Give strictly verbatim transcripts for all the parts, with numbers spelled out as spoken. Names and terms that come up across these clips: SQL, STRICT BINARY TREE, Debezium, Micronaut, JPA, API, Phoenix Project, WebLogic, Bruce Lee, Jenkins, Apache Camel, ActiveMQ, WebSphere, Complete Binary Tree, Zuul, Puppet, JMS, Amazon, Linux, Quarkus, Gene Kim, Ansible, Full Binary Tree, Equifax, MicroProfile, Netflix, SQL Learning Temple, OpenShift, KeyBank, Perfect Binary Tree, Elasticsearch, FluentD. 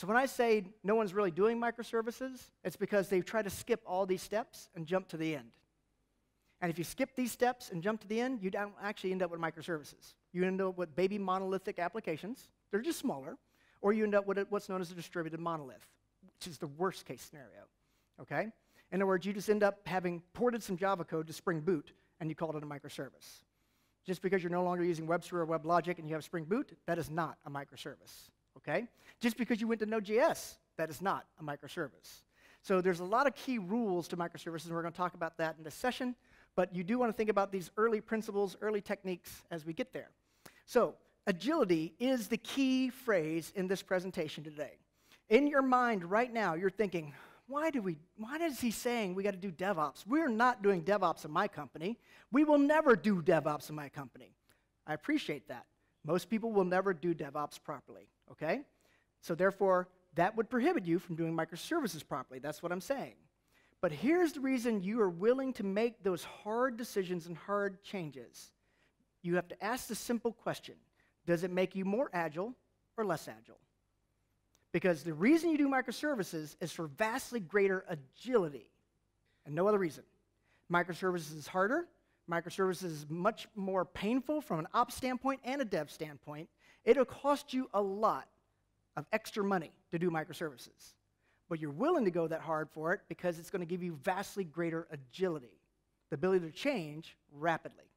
So when I say no one's really doing microservices, it's because they try to skip all these steps and jump to the end. And if you skip these steps and jump to the end, you don't actually end up with microservices. You end up with baby monolithic applications. They're just smaller. Or you end up with what's known as a distributed monolith, which is the worst case scenario. Okay? In other words, you just end up having ported some Java code to Spring Boot, and you called it a microservice. Just because you're no longer using WebSphere or WebLogic and you have Spring Boot, that is not a microservice. Okay? Just because you went to Node.js, that is not a microservice. So there's a lot of key rules to microservices, and we're going to talk about that in this session. But you do want to think about these early principles, early techniques as we get there. So agility is the key phrase in this presentation today. In your mind right now, you're thinking, why do we, why is he saying we got to do DevOps? We're not doing DevOps in my company. We will never do DevOps in my company. I appreciate that. Most people will never do DevOps properly, okay? So therefore, that would prohibit you from doing microservices properly. That's what I'm saying. But here's the reason you are willing to make those hard decisions and hard changes. You have to ask the simple question, does it make you more agile or less agile? Because the reason you do microservices is for vastly greater agility, and no other reason. Microservices is harder. Microservices is much more painful from an ops standpoint and a dev standpoint. It'll cost you a lot of extra money to do microservices. But you're willing to go that hard for it because it's going to give you vastly greater agility, the ability to change rapidly.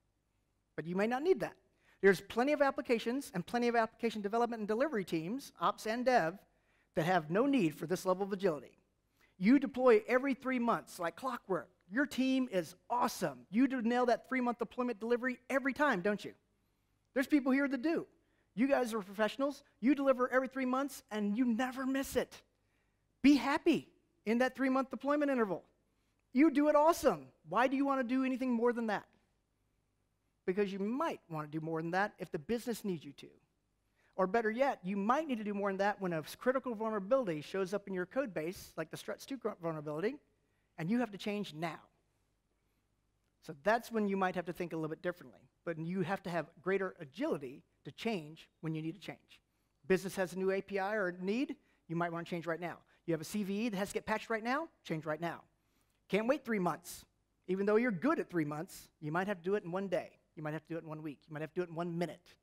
But you may not need that. There's plenty of applications and plenty of application development and delivery teams, ops and dev, that have no need for this level of agility. You deploy every three months like clockwork. Your team is awesome. You do nail that three-month deployment delivery every time, don't you? There's people here that do. You guys are professionals. You deliver every three months, and you never miss it. Be happy in that three-month deployment interval. You do it awesome. Why do you want to do anything more than that? Because you might want to do more than that if the business needs you to. Or better yet, you might need to do more than that when a critical vulnerability shows up in your code base, like the Struts two vulnerability, and you have to change now. So that's when you might have to think a little bit differently. But you have to have greater agility to change when you need to change. Business has a new A P I or need, you might want to change right now. You have a C V E that has to get patched right now, change right now. Can't wait three months. Even though you're good at three months, you might have to do it in one day. You might have to do it in one week. You might have to do it in one minute.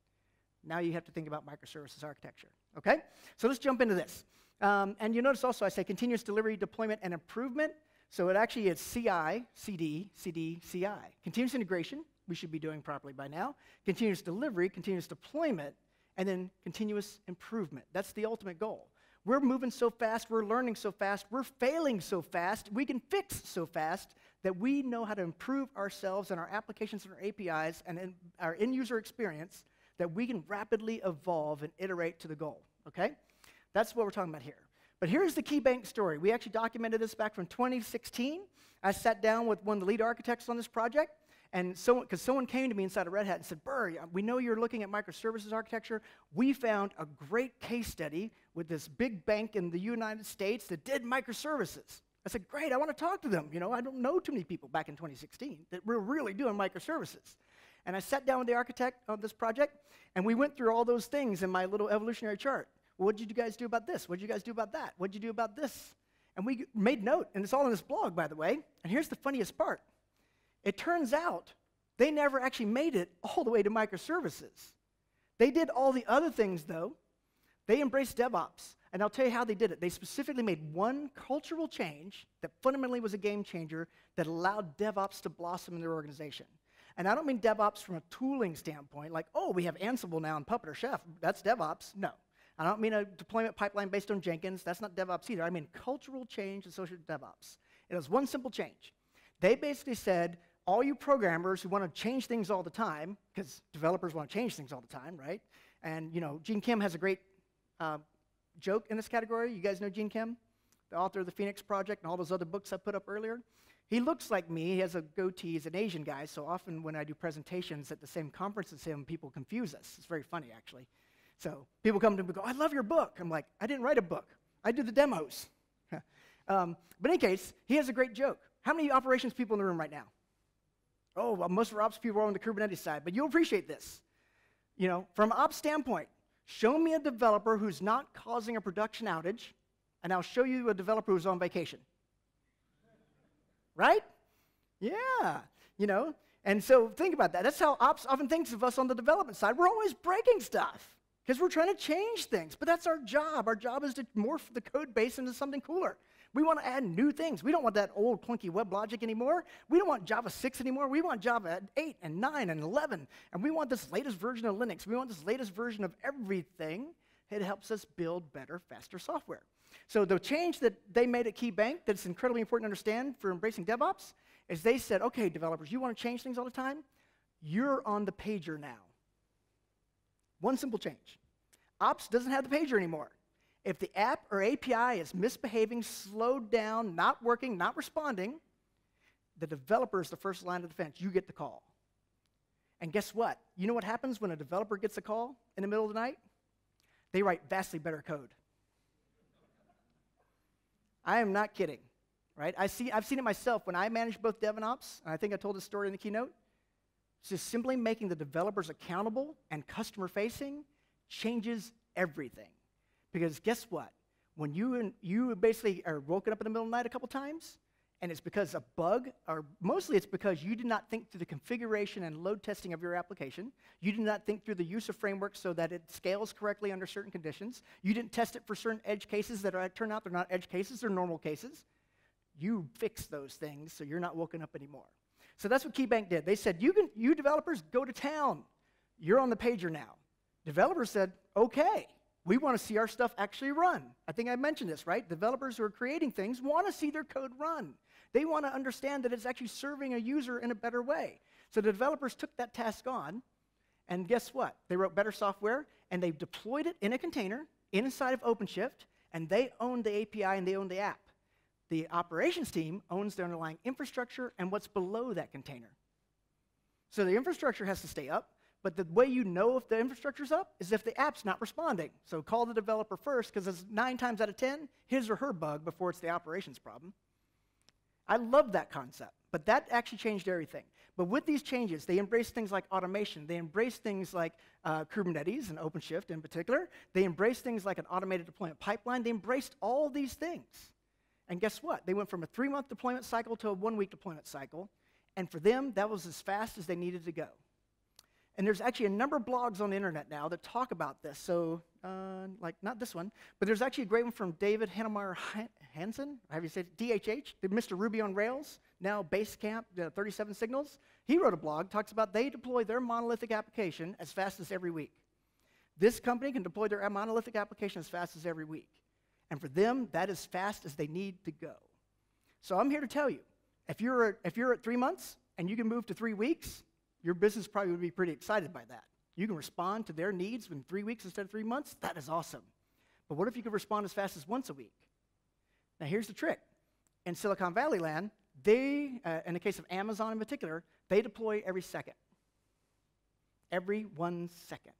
Now you have to think about microservices architecture, okay? So let's jump into this. Um, and you notice also I say continuous delivery, deployment, and improvement. So it actually is C I, C D, C D, C I. Continuous integration, we should be doing properly by now. Continuous delivery, continuous deployment, and then continuous improvement. That's the ultimate goal. We're moving so fast, we're learning so fast, we're failing so fast, we can fix so fast that we know how to improve ourselves and our applications and our A P Is and in our end-user experience that we can rapidly evolve and iterate to the goal, okay? That's what we're talking about here. But here's the KeyBank story. We actually documented this back from twenty sixteen. I sat down with one of the lead architects on this project, and so, because someone came to me inside of Red Hat and said, Burr, we know you're looking at microservices architecture. We found a great case study with this big bank in the United States that did microservices. I said, great, I want to talk to them. You know, I don't know too many people back in twenty sixteen that were really doing microservices. And I sat down with the architect of this project, and we went through all those things in my little evolutionary chart. Well, what did you guys do about this? What did you guys do about that? What did you do about this? And we made note, and it's all in this blog, by the way. And here's the funniest part. It turns out they never actually made it all the way to microservices. They did all the other things, though. They embraced DevOps, and I'll tell you how they did it. They specifically made one cultural change that fundamentally was a game changer that allowed DevOps to blossom in their organization. And I don't mean DevOps from a tooling standpoint, like, oh, we have Ansible now and Puppet or Chef, that's DevOps. No. I don't mean a deployment pipeline based on Jenkins. That's not DevOps either. I mean cultural change associated with DevOps. It was one simple change. They basically said, all you programmers who want to change things all the time, because developers want to change things all the time, right? And, you know, Gene Kim has a great uh, joke in this category. You guys know Gene Kim, the author of The Phoenix Project and all those other books I put up earlier? He looks like me. He has a goatee. He's an Asian guy, so often when I do presentations at the same conference as him, people confuse us. It's very funny, actually. So people come to me and go, I love your book. I'm like, I didn't write a book. I do the demos. um, but in any case, he has a great joke. How many operations people in the room right now? Oh, well, most of our ops people are on the Kubernetes side, but you'll appreciate this. You know, from an ops standpoint, Show me a developer who's not causing a production outage, and I'll show you a developer who's on vacation. Right? Yeah. You know? And so think about that. That's how ops often thinks of us on the development side. We're always breaking stuff because we're trying to change things. But that's our job. Our job is to morph the code base into something cooler. We want to add new things. We don't want that old clunky WebLogic anymore. We don't want Java six anymore. We want Java eight and nine and eleven. And we want this latest version of Linux. We want this latest version of everything. It helps us build better, faster software. So the change that they made at KeyBank that's incredibly important to understand for embracing DevOps is they said, okay, developers, you want to change things all the time? You're on the pager now. One simple change. Ops doesn't have the pager anymore. If the app or A P I is misbehaving, slowed down, not working, not responding, the developer is the first line of defense. You get the call. And guess what? You know what happens when a developer gets a call in the middle of the night? They write vastly better code. I am not kidding, right? I see, I've seen it myself when I managed both dev and ops, and I think I told this story in the keynote. Just simply making the developers accountable and customer-facing changes everything. Because guess what? When you, and you basically are woken up in the middle of the night a couple times, and it's because a bug, or mostly it's because you did not think through the configuration and load testing of your application. You did not think through the user framework so that it scales correctly under certain conditions. You didn't test it for certain edge cases that are, turn out they're not edge cases, they're normal cases. You fix those things so you're not woken up anymore. So that's what KeyBank did. They said, you, can, you developers, go to town. You're on the pager now. Developers said, okay. We want to see our stuff actually run. I think I mentioned this, right? Developers who are creating things want to see their code run. They want to understand that it's actually serving a user in a better way. So the developers took that task on, and guess what? They wrote better software, and they deployed it in a container inside of OpenShift, and they own the A P I and they own the app. The operations team owns the underlying infrastructure and what's below that container. So the infrastructure has to stay up. But the way you know if the infrastructure's up is if the app's not responding. So call the developer first, because it's nine times out of ten, his or her bug before it's the operations problem. I love that concept, but that actually changed everything. But with these changes, they embraced things like automation. They embraced things like uh, Kubernetes and OpenShift in particular. They embraced things like an automated deployment pipeline. They embraced all these things. And guess what? They went from a three-month deployment cycle to a one-week deployment cycle. And for them, that was as fast as they needed to go. And there's actually a number of blogs on the internet now that talk about this. So, uh, like, not this one, but there's actually a great one from David Hennemeyer Hansen, have you said D H H, Mister Ruby on Rails, now Basecamp, uh, thirty-seven signals. He wrote a blog, talks about they deploy their monolithic application as fast as every week. This company can deploy their monolithic application as fast as every week. And for them, that is fast as they need to go. So I'm here to tell you, if you're at, if you're at three months and you can move to three weeks, your business probably would be pretty excited by that. You can respond to their needs in three weeks instead of three months. That is awesome. But what if you could respond as fast as once a week? Now, here's the trick. In Silicon Valley land, they, uh, in the case of Amazon in particular, they deploy every second. Every one second.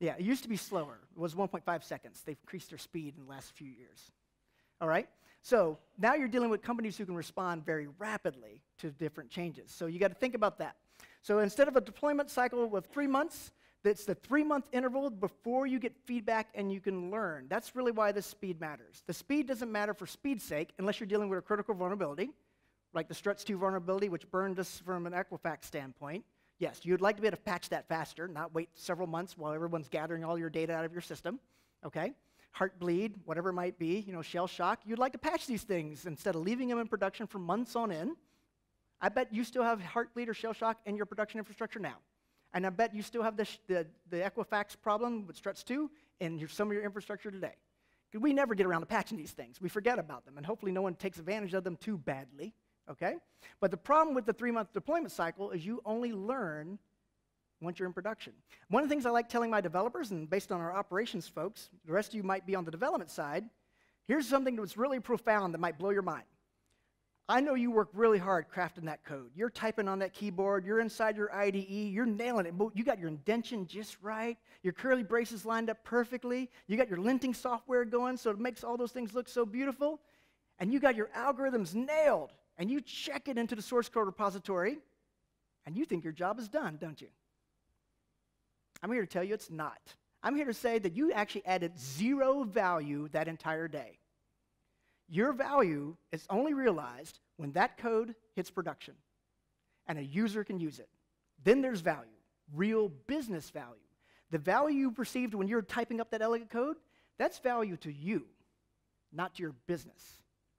Yeah, it used to be slower. It was one point five seconds. They've increased their speed in the last few years. All right? So now you're dealing with companies who can respond very rapidly to different changes. So you got to think about that. So instead of a deployment cycle of three months, that's the three-month interval before you get feedback and you can learn. That's really why the speed matters. The speed doesn't matter for speed's sake unless you're dealing with a critical vulnerability, like the Struts two vulnerability, which burned us from an Equifax standpoint. Yes, you'd like to be able to patch that faster, not wait several months while everyone's gathering all your data out of your system, okay? Heartbleed, whatever it might be, you know, Shellshock, you'd like to patch these things instead of leaving them in production for months on end. I bet you still have Heartbleed or Shellshock in your production infrastructure now. And I bet you still have the, the, the Equifax problem with Struts two in your, some of your infrastructure today. We never get around to patching these things. We forget about them, and hopefully no one takes advantage of them too badly, okay? But the problem with the three-month deployment cycle is you only learn once you're in production. One of the things I like telling my developers, and based on our operations folks, the rest of you might be on the development side, here's something that's really profound that might blow your mind. I know you work really hard crafting that code. You're typing on that keyboard, you're inside your I D E, you're nailing it. You got your indentation just right, your curly braces lined up perfectly, you got your linting software going so it makes all those things look so beautiful, and you got your algorithms nailed, and you check it into the source code repository, and you think your job is done, don't you? I'm here to tell you it's not. I'm here to say that you actually added zero value that entire day. Your value is only realized when that code hits production and a user can use it. Then there's value, real business value. The value you perceived when you're typing up that elegant code, that's value to you, not to your business.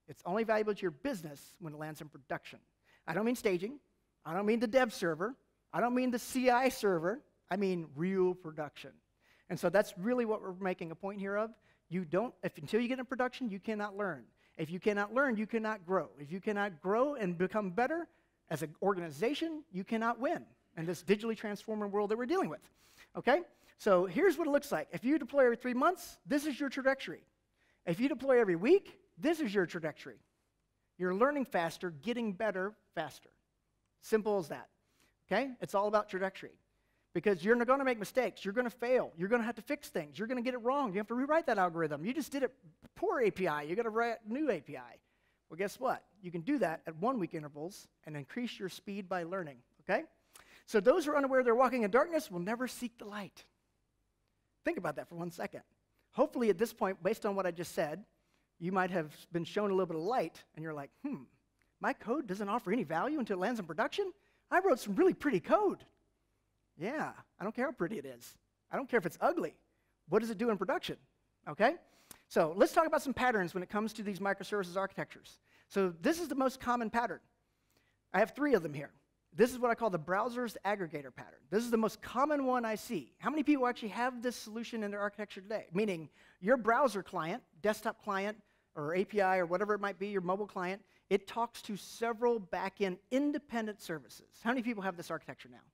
It's only valuable to your business when it lands in production. I don't mean staging. I don't mean the dev server. I don't mean the C I server. I mean real production. And so that's really what we're making a point here of. You don't, if, until you get in production, you cannot learn. If you cannot learn, you cannot grow. If you cannot grow and become better as an organization, you cannot win in this digitally transforming world that we're dealing with, okay? So here's what it looks like. If you deploy every three months, this is your trajectory. If you deploy every week, this is your trajectory. You're learning faster, getting better faster. Simple as that, okay? It's all about trajectory. Because you're going to make mistakes. You're going to fail. You're going to have to fix things. You're going to get it wrong. You have to rewrite that algorithm. You just did a poor A P I. You've got to write a new A P I. Well, guess what? You can do that at one-week intervals and increase your speed by learning, okay? So those who are unaware they're walking in darkness will never seek the light. Think about that for one second. Hopefully at this point, based on what I just said, you might have been shown a little bit of light, and you're like, hmm, my code doesn't offer any value until it lands in production? I wrote some really pretty code. Yeah, I don't care how pretty it is. I don't care if it's ugly. What does it do in production, okay? So let's talk about some patterns when it comes to these microservices architectures. So this is the most common pattern. I have three of them here. This is what I call the browser's aggregator pattern. This is the most common one I see. How many people actually have this solution in their architecture today? Meaning your browser client, desktop client, or A P I, or whatever it might be, your mobile client, it talks to several back-end independent services. How many people have this architecture now?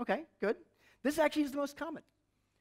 Okay, good. This actually is the most common.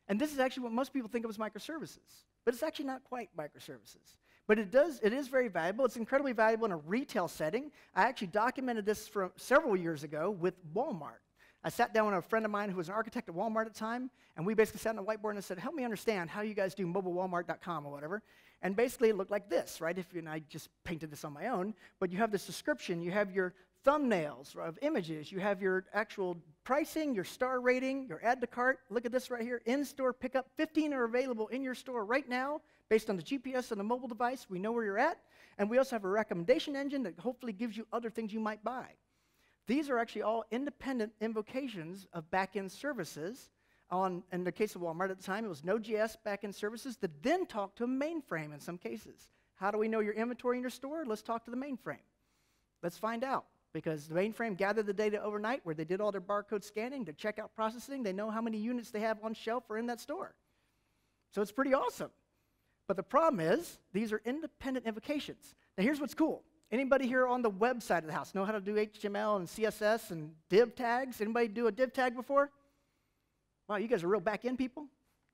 And this is actually what most people think of as microservices. But it's actually not quite microservices. But it does, it is very valuable. It's incredibly valuable in a retail setting. I actually documented this from several years ago with Walmart. I sat down with a friend of mine who was an architect at Walmart at the time, and we basically sat on a whiteboard and said, help me understand how you guys do mobile walmart dot com or whatever. And basically it looked like this, right? If you, and I just painted this on my own, but you have this description, you have your thumbnails of images, you have your actual pricing, your star rating, your add to cart. Look at this right here, in-store pickup. fifteen are available in your store right now based on the G P S on the mobile device. We know where you're at. And we also have a recommendation engine that hopefully gives you other things you might buy. These are actually all independent invocations of back-end services. On, in the case of Walmart at the time, it was Node J S back-end services that then talk to a mainframe in some cases. How do we know your inventory in your store? Let's talk to the mainframe. Let's find out. Because the mainframe gathered the data overnight where they did all their barcode scanning, their checkout processing. They know how many units they have on shelf or in that store. So it's pretty awesome. But the problem is, these are independent invocations. Now, here's what's cool. Anybody here on the web side of the house know how to do H T M L and C S S and div tags? Anybody do a div tag before? Wow, you guys are real back-end people?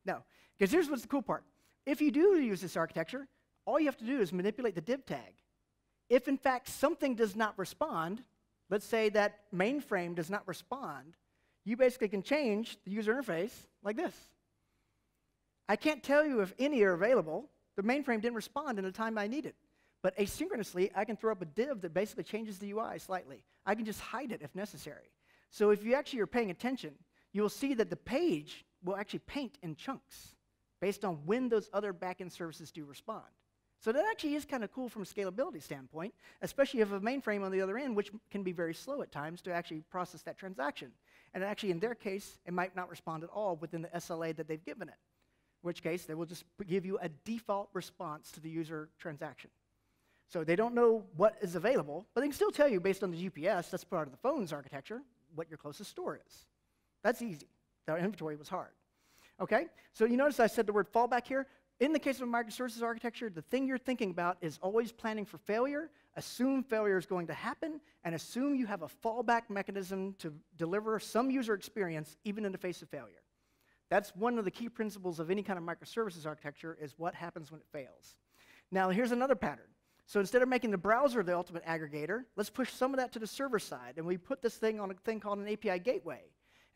No. Because here's what's the cool part. If you do use this architecture, all you have to do is manipulate the div tag. If, in fact, something does not respond, let's say that mainframe does not respond, you basically can change the user interface like this. I can't tell you if any are available. The mainframe didn't respond in the time I needed. But asynchronously, I can throw up a div that basically changes the U I slightly. I can just hide it if necessary. So if you actually are paying attention, you will see that the page will actually paint in chunks based on when those other back-end services do respond. So that actually is kind of cool from a scalability standpoint, especially if a mainframe on the other end, which can be very slow at times to actually process that transaction. And actually, in their case, it might not respond at all within the S L A that they've given it, in which case they will just give you a default response to the user transaction. So they don't know what is available, but they can still tell you based on the G P S, that's part of the phone's architecture, what your closest store is. That's easy. The inventory was hard. Okay? So you notice I said the word fallback here. In the case of a microservices architecture, the thing you're thinking about is always planning for failure, assume failure is going to happen, and assume you have a fallback mechanism to deliver some user experience even in the face of failure. That's one of the key principles of any kind of microservices architecture is what happens when it fails. Now, here's another pattern. So instead of making the browser the ultimate aggregator, let's push some of that to the server side, and we put this thing on a thing called an A P I gateway.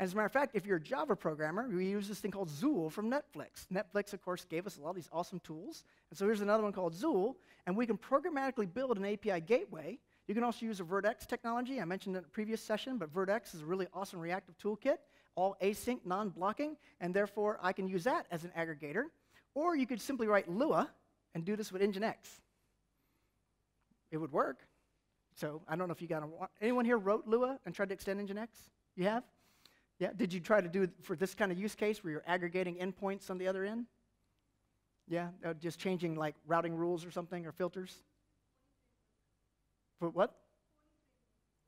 As a matter of fact, if you're a Java programmer, we use this thing called Zuul from Netflix. Netflix, of course, gave us a lot of these awesome tools. And so here's another one called Zuul, and we can programmatically build an A P I gateway. You can also use a Vert dot x technology. I mentioned it in a previous session, but Vert dot x is a really awesome reactive toolkit. all async, non-blocking, and therefore I can use that as an aggregator. Or you could simply write Lua and do this with Nginx. It would work. So I don't know if you got a, anyone here wrote Lua and tried to extend Nginx? You have? Yeah, did you try to do it for this kind of use case where you're aggregating endpoints on the other end? Yeah, uh, just changing like routing rules or something or filters? For what?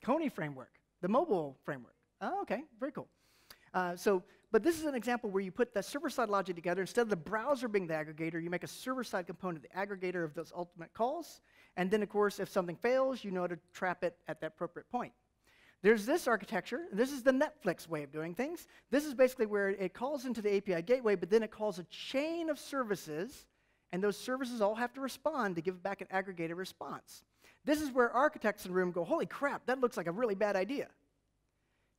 Coney framework, the mobile framework. Oh, okay, very cool. Uh, so, but this is an example where you put the server-side logic together. Instead of the browser being the aggregator, you make a server-side component, the aggregator of those ultimate calls. And then, of course, if something fails, you know how to trap it at that appropriate point. There's this architecture. This is the Netflix way of doing things. This is basically where it calls into the A P I gateway, but then it calls a chain of services, and those services all have to respond to give back an aggregated response. This is where architects in the room go, holy crap, that looks like a really bad idea.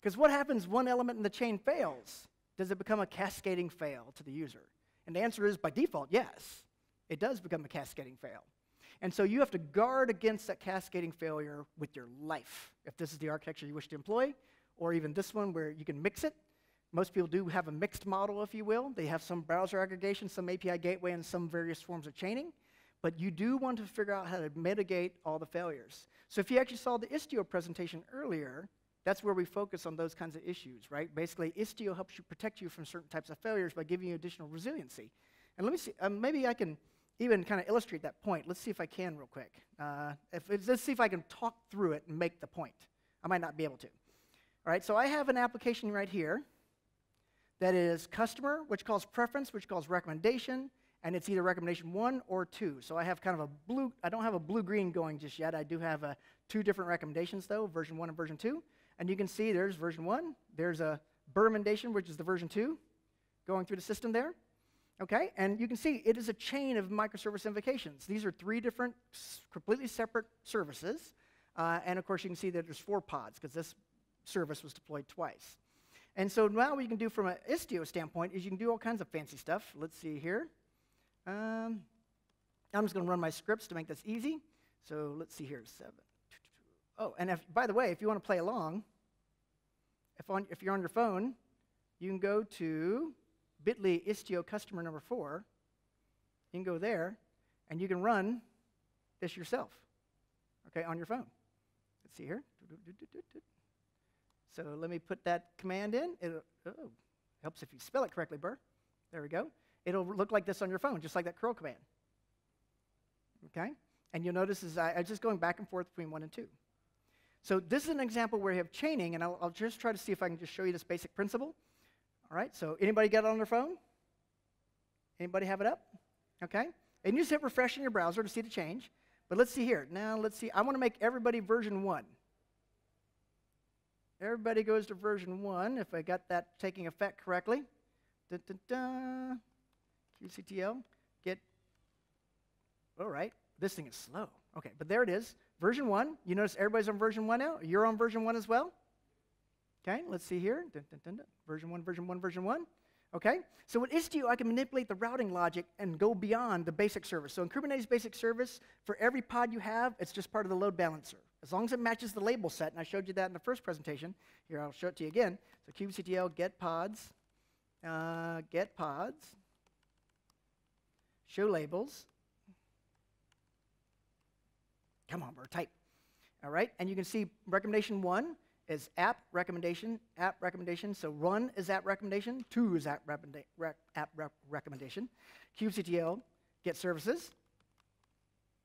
Because what happens when one element in the chain fails? Does it become a cascading fail to the user? And the answer is, by default, yes. It does become a cascading fail. And so you have to guard against that cascading failure with your life, if this is the architecture you wish to employ, or even this one where you can mix it. Most people do have a mixed model, if you will. They have some browser aggregation, some A P I gateway, and some various forms of chaining. But you do want to figure out how to mitigate all the failures. So if you actually saw the Istio presentation earlier, that's where we focus on those kinds of issues, right? Basically, Istio helps you protect you from certain types of failures by giving you additional resiliency. And let me see, um, maybe I can even kind of illustrate that point. Let's see if I can real quick. Uh, if it's, let's see if I can talk through it and make the point. I might not be able to. All right, so I have an application right here that is customer, which calls preference, which calls recommendation, and it's either recommendation one or two. So I have kind of a blue, I don't have a blue-green going just yet. I do have uh, two different recommendations, though, version one and version two. And you can see there's version one. There's a Burmendation, which is the version two, going through the system there. Okay, and you can see it is a chain of microservice invocations. These are three different, completely separate services. Uh, and of course, you can see that there's four pods, because this service was deployed twice. And so now what you can do from an Istio standpoint is you can do all kinds of fancy stuff. Let's see here. Um, I'm just going to run my scripts to make this easy. So let's see here, seven. Oh, and if, by the way, if you want to play along, if, on, if you're on your phone, you can go to bit dot L Y Istio customer number four. You can go there, and you can run this yourself, okay, on your phone. Let's see here. So let me put that command in. It oh, helps if you spell it correctly, Burr. There we go. It'll look like this on your phone, just like that curl command, okay? And you'll notice is I, I'm just going back and forth between one and two. So this is an example where you have chaining, and I'll, I'll just try to see if I can just show you this basic principle. All right, so anybody got it on their phone? Anybody have it up? Okay, and you just hit refresh in your browser to see the change. But let's see here. Now let's see, I want to make everybody version one. Everybody goes to version one, if I got that taking effect correctly. Da, da, da. Q C T L, get, all right, this thing is slow. Okay, but there it is. Version one, you notice everybody's on version one now? You're on version one as well? Okay, let's see here. Dun, dun, dun, dun. Version one, version one, version one. Okay, so with Istio, I can manipulate the routing logic and go beyond the basic service. So in Kubernetes basic service, for every pod you have, it's just part of the load balancer. As long as it matches the label set, and I showed you that in the first presentation. Here, I'll show it to you again. So kubectl get pods, uh, get pods, show labels. Come on, bro, type. All right, and you can see recommendation one is app recommendation, app recommendation. So one is app recommendation, two is app, rec app rep recommendation. Kubectl, get services.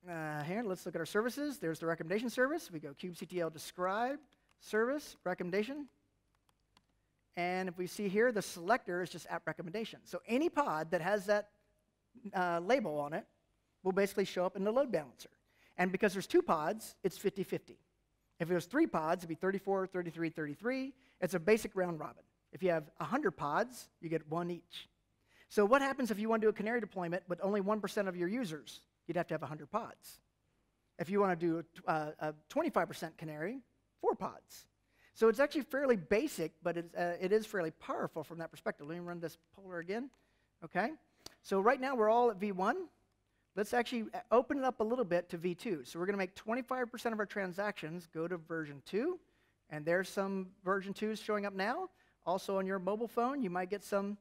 Uh, here, let's look at our services. There's the recommendation service. We go kubectl describe, service, recommendation. And if we see here, the selector is just app recommendation. So any pod that has that uh, label on it will basically show up in the load balancer. And because there's two pods, it's fifty fifty. If it was three pods, it'd be thirty-four, thirty-three, thirty-three. It's a basic round robin. If you have one hundred pods, you get one each. So what happens if you want to do a canary deployment with only one percent of your users? You'd have to have one hundred pods. If you want to do a twenty-five percent canary, four pods. So it's actually fairly basic, but it's, uh, it is fairly powerful from that perspective. Let me run this poller again. Okay. So right now we're all at V one. Let's actually open it up a little bit to V two. So we're going to make twenty-five percent of our transactions go to version two. And there's some version twos showing up now. Also on your mobile phone, you might get some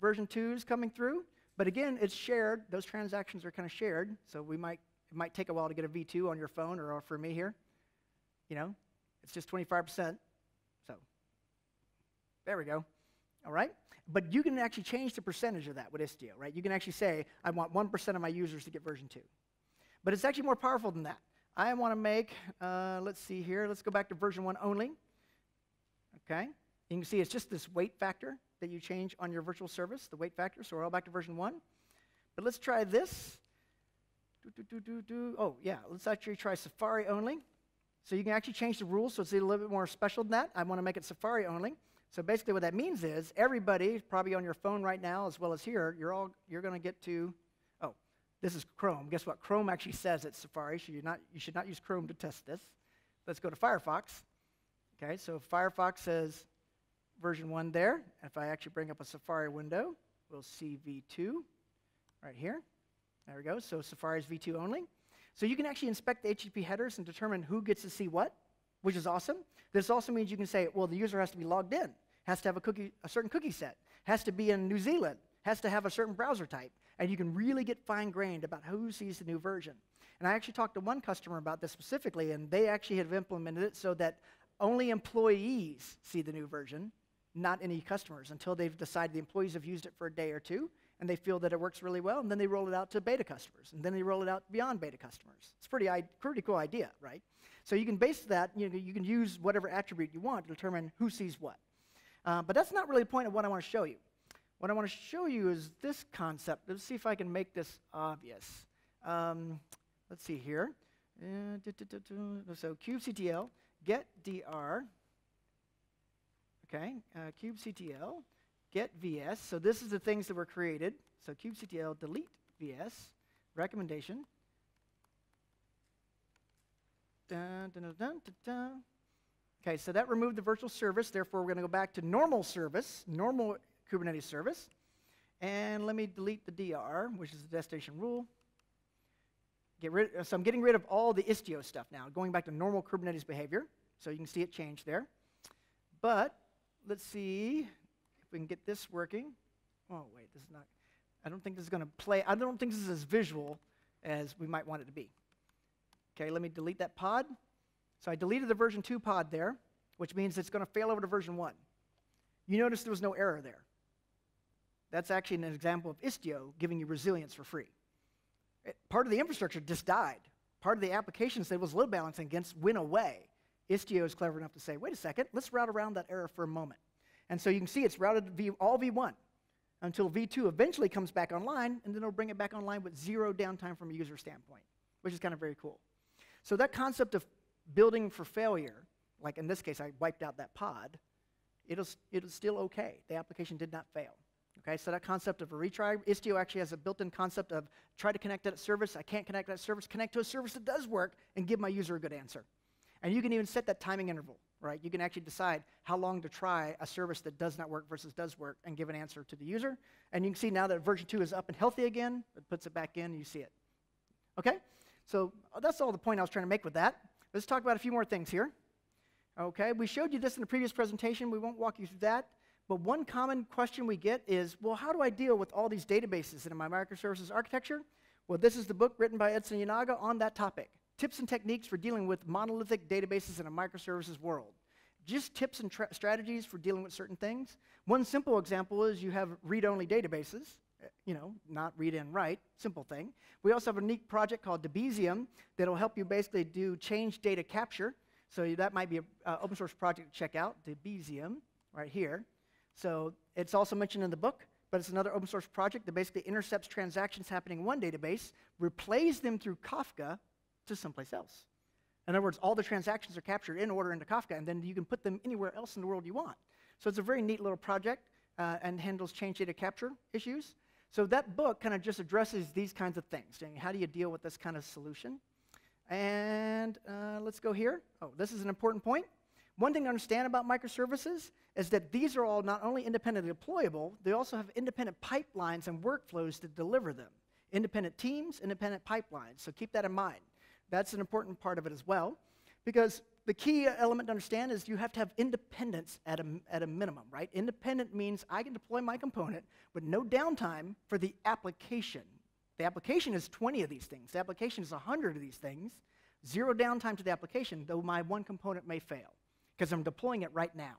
version twos coming through. But again, it's shared. Those transactions are kind of shared. So we might, it might take a while to get a V two on your phone or for me here. You know, it's just twenty-five percent. So there we go. All right? But you can actually change the percentage of that with Istio, right? You can actually say, I want one percent of my users to get version two. But it's actually more powerful than that. I want to make, uh, let's see here, let's go back to version one only. Okay? You can see it's just this weight factor that you change on your virtual service, the weight factor, so we're all back to version one. But let's try this. Do, do, do, do, do. Oh, yeah, let's actually try Safari only. So you can actually change the rules, so it's a little bit more special than that. I want to make it Safari only. So basically what that means is everybody, probably on your phone right now as well as here, you're all you're going to get to, oh, this is Chrome. Guess what? Chrome actually says it's Safari, so you're not, you should not use Chrome to test this. Let's go to Firefox. Okay, so Firefox says version one there. If I actually bring up a Safari window, we'll see V two right here. There we go. So Safari is V two only. So you can actually inspect the H T T P headers and determine who gets to see what, which is awesome. This also means you can say, well, the user has to be logged in, has to have a cookie, a certain cookie set, has to be in New Zealand, has to have a certain browser type, and you can really get fine-grained about who sees the new version. And I actually talked to one customer about this specifically, and they actually have implemented it so that only employees see the new version, not any customers, until they've decided the employees have used it for a day or two, and they feel that it works really well, and then they roll it out to beta customers, and then they roll it out beyond beta customers. It's a pretty, pretty cool idea, right? So you can base that, you know, you can use whatever attribute you want to determine who sees what. Uh, but that's not really the point of what I want to show you. What I want to show you is this concept. Let's see if I can make this obvious. Um, let's see here. Uh, do, do, do, do. So kubectl get dr, okay, uh, kubectl get vs. So this is the things that were created. So kubectl delete vs, recommendation. Dun, dun, dun, dun, dun, dun. Okay, so that removed the virtual service. Therefore, we're going to go back to normal service, normal Kubernetes service. And let me delete the D R, which is the destination rule. Get rid of, so I'm getting rid of all the Istio stuff now, going back to normal Kubernetes behavior. So you can see it change there. But let's see if we can get this working. Oh, wait, this is not. I don't think this is going to play. I don't think this is as visual as we might want it to be. Okay, let me delete that pod. So I deleted the version two pod there, which means it's going to fail over to version one. You notice there was no error there. That's actually an example of Istio giving you resilience for free. It, part of the infrastructure just died. Part of the applications that was load balancing against went away. Istio is clever enough to say, wait a second, let's route around that error for a moment. And so you can see it's routed v, all V one until V two eventually comes back online, and then it'll bring it back online with zero downtime from a user standpoint, which is kind of very cool. So that concept of building for failure, like in this case, I wiped out that pod, it'll, it'll still okay. The application did not fail. Okay, so that concept of a retry, Istio actually has a built-in concept of try to connect that service, I can't connect that service, connect to a service that does work, and give my user a good answer. And you can even set that timing interval, right? You can actually decide how long to try a service that does not work versus does work and give an answer to the user. And you can see now that version two is up and healthy again, it puts it back in, and you see it. Okay? So that's all the point I was trying to make with that. Let's talk about a few more things here. Okay, we showed you this in the previous presentation. We won't walk you through that. But one common question we get is, well, how do I deal with all these databases in my microservices architecture? Well, this is the book written by Edson Yanaga on that topic, Tips and Techniques for Dealing with Monolithic Databases in a Microservices World. Just tips and strategies for dealing with certain things. One simple example is you have read-only databases. You know, not read and write, simple thing. We also have a neat project called Debezium that'll help you basically do change data capture. So that might be an uh, open source project to check out, Debezium, right here. So it's also mentioned in the book, but it's another open source project that basically intercepts transactions happening in one database, replays them through Kafka to someplace else. In other words, all the transactions are captured in order into Kafka, and then you can put them anywhere else in the world you want. So it's a very neat little project uh, and handles change data capture issues. So that book kind of just addresses these kinds of things. How do you deal with this kind of solution? And uh, let's go here. Oh, this is an important point. One thing to understand about microservices is that these are all not only independently deployable, they also have independent pipelines and workflows to deliver them. Independent teams, independent pipelines. So keep that in mind. That's an important part of it as well, because the key element to understand is you have to have independence at a, at a minimum, right? Independent means I can deploy my component with no downtime for the application. The application is twenty of these things. The application is one hundred of these things. Zero downtime to the application, though my one component may fail because I'm deploying it right now,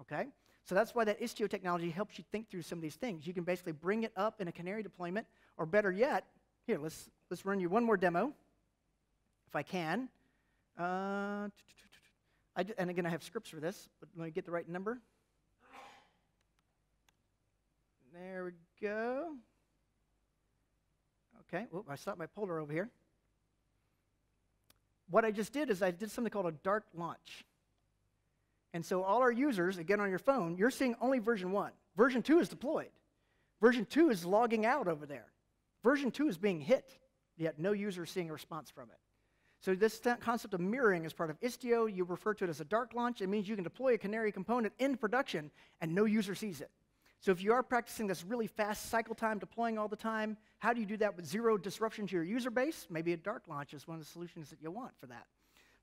okay? So that's why that Istio technology helps you think through some of these things. You can basically bring it up in a canary deployment, or better yet, here, let's, let's run you one more demo, if I can. Uh, I d and again, I have scripts for this, but let me get the right number. There we go. Okay, whoop, I stopped my polar over here. What I just did is I did something called a dark launch. And so all our users, again on your phone, you're seeing only version one. Version two is deployed. Version two is logging out over there. Version two is being hit, yet no user is seeing a response from it. So this concept of mirroring is part of Istio. You refer to it as a dark launch. It means you can deploy a canary component in production and no user sees it. So if you are practicing this really fast cycle time, deploying all the time, how do you do that with zero disruption to your user base? Maybe a dark launch is one of the solutions that you want for that.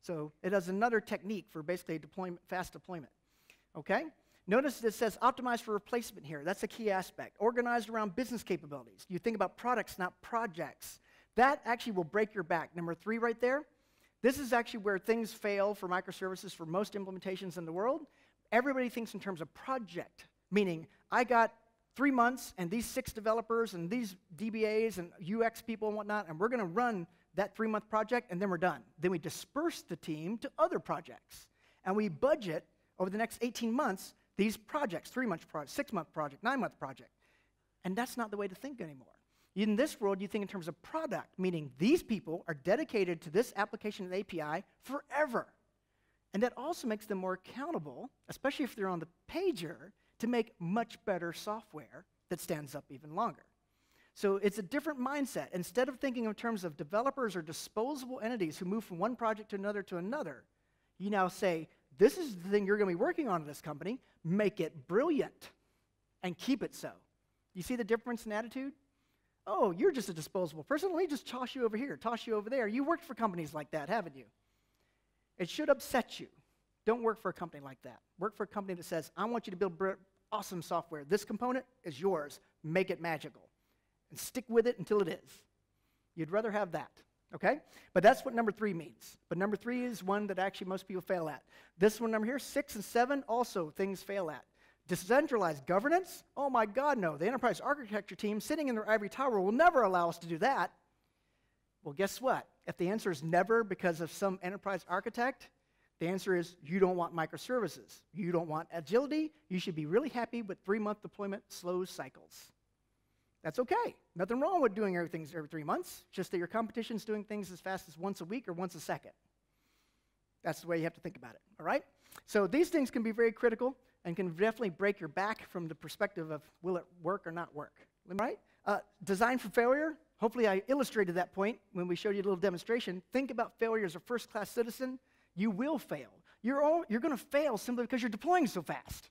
So it is another technique for basically deployment, fast deployment, okay? Notice this says optimize for replacement here. That's a key aspect. Organized around business capabilities. You think about products, not projects. That actually will break your back. Number three right there. This is actually where things fail for microservices for most implementations in the world. Everybody thinks in terms of project, meaning I got three months and these six developers and these D B As and U X people and whatnot, and we're going to run that three-month project, and then we're done. Then we disperse the team to other projects, and we budget over the next eighteen months these projects, three-month project, six-month project, nine-month project, and that's not the way to think anymore. In this world, you think in terms of product, meaning these people are dedicated to this application and A P I forever, and that also makes them more accountable, especially if they're on the pager, to make much better software that stands up even longer. So it's a different mindset. Instead of thinking in terms of developers or disposable entities who move from one project to another to another, you now say, this is the thing you're going to be working on in this company, make it brilliant, and keep it so. You see the difference in attitude? Oh, you're just a disposable person. Let me just toss you over here, toss you over there. You worked for companies like that, haven't you? It should upset you. Don't work for a company like that. Work for a company that says, I want you to build awesome software. This component is yours. Make it magical. And stick with it until it is. You'd rather have that, okay? But that's what number three means. But number three is one that actually most people fail at. This one number here, six and seven, also things fail at. Decentralized governance? Oh my God, no. The enterprise architecture team sitting in their ivory tower will never allow us to do that. Well, guess what? If the answer is never because of some enterprise architect, the answer is you don't want microservices. You don't want agility. You should be really happy with three-month deployment slow cycles. That's okay. Nothing wrong with doing everything every three months, just that your competition's doing things as fast as once a week or once a second. That's the way you have to think about it, all right? So these things can be very critical and can definitely break your back from the perspective of will it work or not work, right? Uh, design for failure. Hopefully I illustrated that point when we showed you a little demonstration. Think about failure as a first-class citizen. You will fail. You're, all, you're gonna fail simply because you're deploying so fast.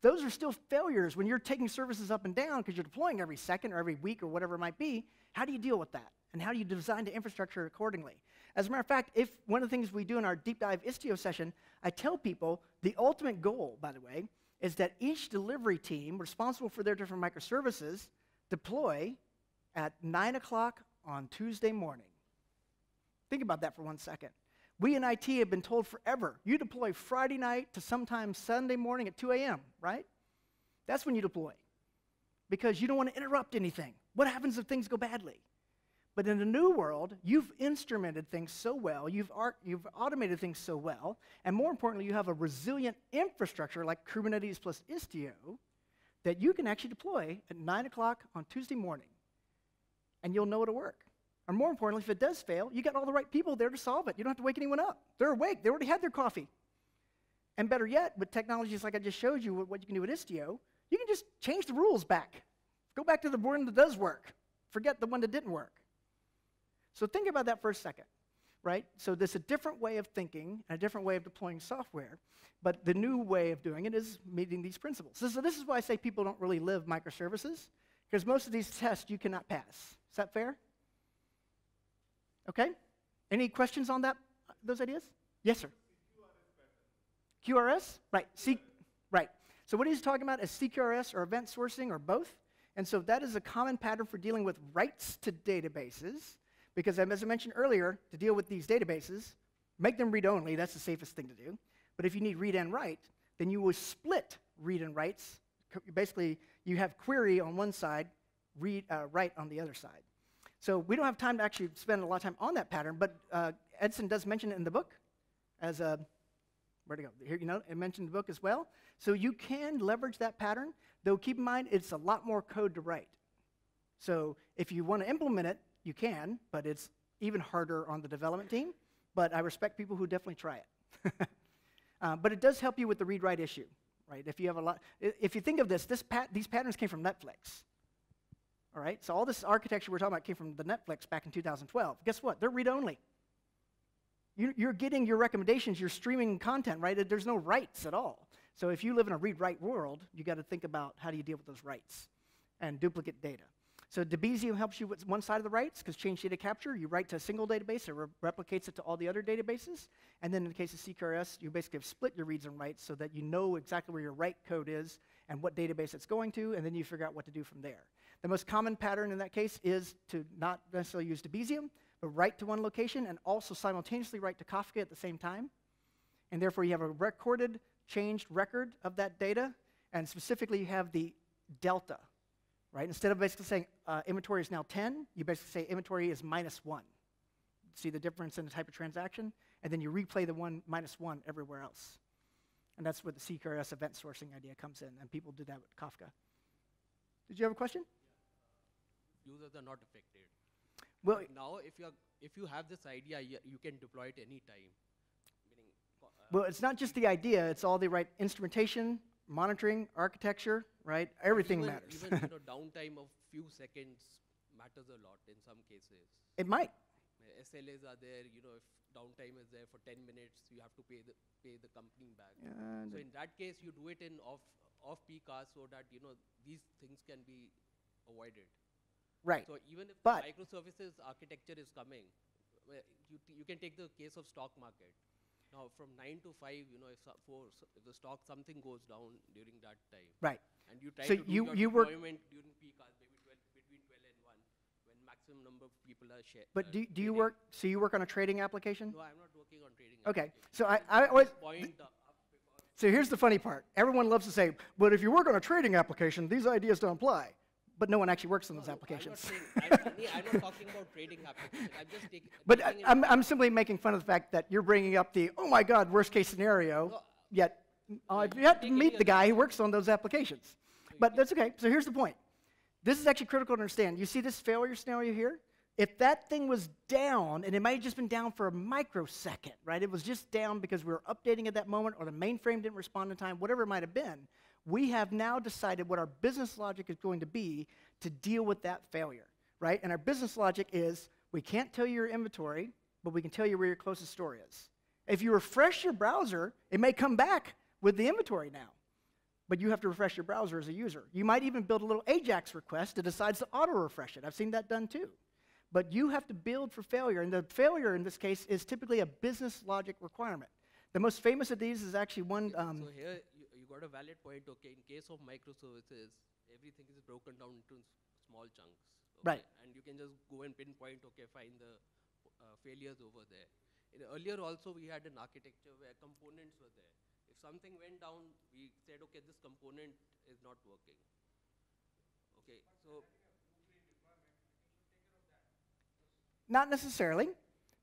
Those are still failures when you're taking services up and down because you're deploying every second or every week or whatever it might be. How do you deal with that? And how do you design the infrastructure accordingly? As a matter of fact, if one of the things we do in our deep dive Istio session, I tell people the ultimate goal, by the way, is that each delivery team responsible for their different microservices deploy at nine o'clock on Tuesday morning. Think about that for one second. We in I T have been told forever, you deploy Friday night to sometimes Sunday morning at two A M, right? That's when you deploy because you don't want to interrupt anything. What happens if things go badly? But in the new world, you've instrumented things so well, you've, art, you've automated things so well, and more importantly, you have a resilient infrastructure like Kubernetes plus Istio that you can actually deploy at nine o'clock on Tuesday morning, and you'll know it'll work. Or more importantly, if it does fail, you got all the right people there to solve it. You don't have to wake anyone up. They're awake. They already had their coffee. And better yet, with technologies like I just showed you, what you can do with Istio, you can just change the rules back. Go back to the one that does work. Forget the one that didn't work. So think about that for a second, right? So there's a different way of thinking and a different way of deploying software, but the new way of doing it is meeting these principles. So, so this is why I say people don't really live microservices, because most of these tests you cannot pass. Is that fair? Okay? Any questions on that, those ideas? Yes, sir? Q R S? Right. C right. So what he's talking about is C Q R S or event sourcing or both. And so that is a common pattern for dealing with writes to databases, because as I mentioned earlier, to deal with these databases, make them read-only. That's the safest thing to do. But if you need read and write, then you will split read and writes. Basically, you have query on one side, read, uh, write on the other side. So we don't have time to actually spend a lot of time on that pattern, but uh, Edson does mention it in the book as a, where to go? Here, you know, it mentioned the book as well. So you can leverage that pattern, though keep in mind it's a lot more code to write. So if you want to implement it, you can, but it's even harder on the development team. But I respect people who definitely try it. uh, but it does help you with the read-write issue, right? If you have a lot, if you think of this, this pat these patterns came from Netflix. All right, so all this architecture we're talking about came from the Netflix back in two thousand twelve. Guess what? They're read-only. You're getting your recommendations, you're streaming content, right? There's no rights at all. So if you live in a read-write world, you got to think about how do you deal with those rights and duplicate data. So Debezium helps you with one side of the rights, because change data capture, you write to a single database, it re replicates it to all the other databases. And then in the case of C Q R S, you basically have split your reads and writes so that you know exactly where your write code is and what database it's going to, and then you figure out what to do from there. The most common pattern in that case is to not necessarily use Debezium, but write to one location and also simultaneously write to Kafka at the same time. And therefore, you have a recorded, changed record of that data, and specifically you have the delta, right? Instead of basically saying uh, inventory is now ten, you basically say inventory is minus one. See the difference in the type of transaction? And then you replay the one minus one everywhere else. And that's where the C Q R S event sourcing idea comes in, and people do that with Kafka. Did you have a question? Yeah. Users are not affected. Well, now, if you are, if you have this idea, you, you can deploy it any time. Meaning, uh, well, it's not just the idea; it's all the right instrumentation, monitoring, architecture, right? Everything even, matters. Even you know, downtime of few seconds matters a lot in some cases. It might. S L As are there. You know, if downtime is there for ten minutes, you have to pay the pay the company back. And so in that case, you do it in off off peak hours so that you know these things can be avoided. Right. So even if but the microservices architecture is coming, you, you can take the case of stock market. Now, from nine to five, you know, if, so, for, so if the stock, something goes down during that time. Right. And you try so to do you, your you deployment work during peak hours, maybe twelve, between twelve and one, when maximum number of people are shared. But uh, do, you, do you work, so you work on a trading application? No, I'm not working on trading okay. So I, I always point up. So here's the funny part. Everyone loves to say, but if you work on a trading application, these ideas don't apply. But no one actually works on those no, applications. I'm not, saying, I'm, I'm not talking about trading applications. I'm just taking. But I, I'm, I'm simply making fun of the fact that you're bringing up the oh my god worst case scenario. No, yet uh, you have to meet the guy who works on those applications. So but that's okay. So here's the point. This is actually critical to understand. You see this failure scenario here? If that thing was down, and it might have just been down for a microsecond, right? It was just down because we were updating at that moment, or the mainframe didn't respond in time, whatever it might have been. We have now decided what our business logic is going to be to deal with that failure, right? And our business logic is we can't tell you your inventory, but we can tell you where your closest store is. If you refresh your browser, it may come back with the inventory now, but you have to refresh your browser as a user. You might even build a little AJAX request that decides to auto-refresh it. I've seen that done too. But you have to build for failure, and the failure in this case is typically a business logic requirement. The most famous of these is actually one... Um, so here you, you got a valid point, okay, in case of microservices, everything is broken down into small chunks. Okay? Right. And you can just go and pinpoint, okay, find the uh, failures over there. In earlier also we had an architecture where components were there. If something went down, we said, okay, this component is not working. Okay, so... Not necessarily,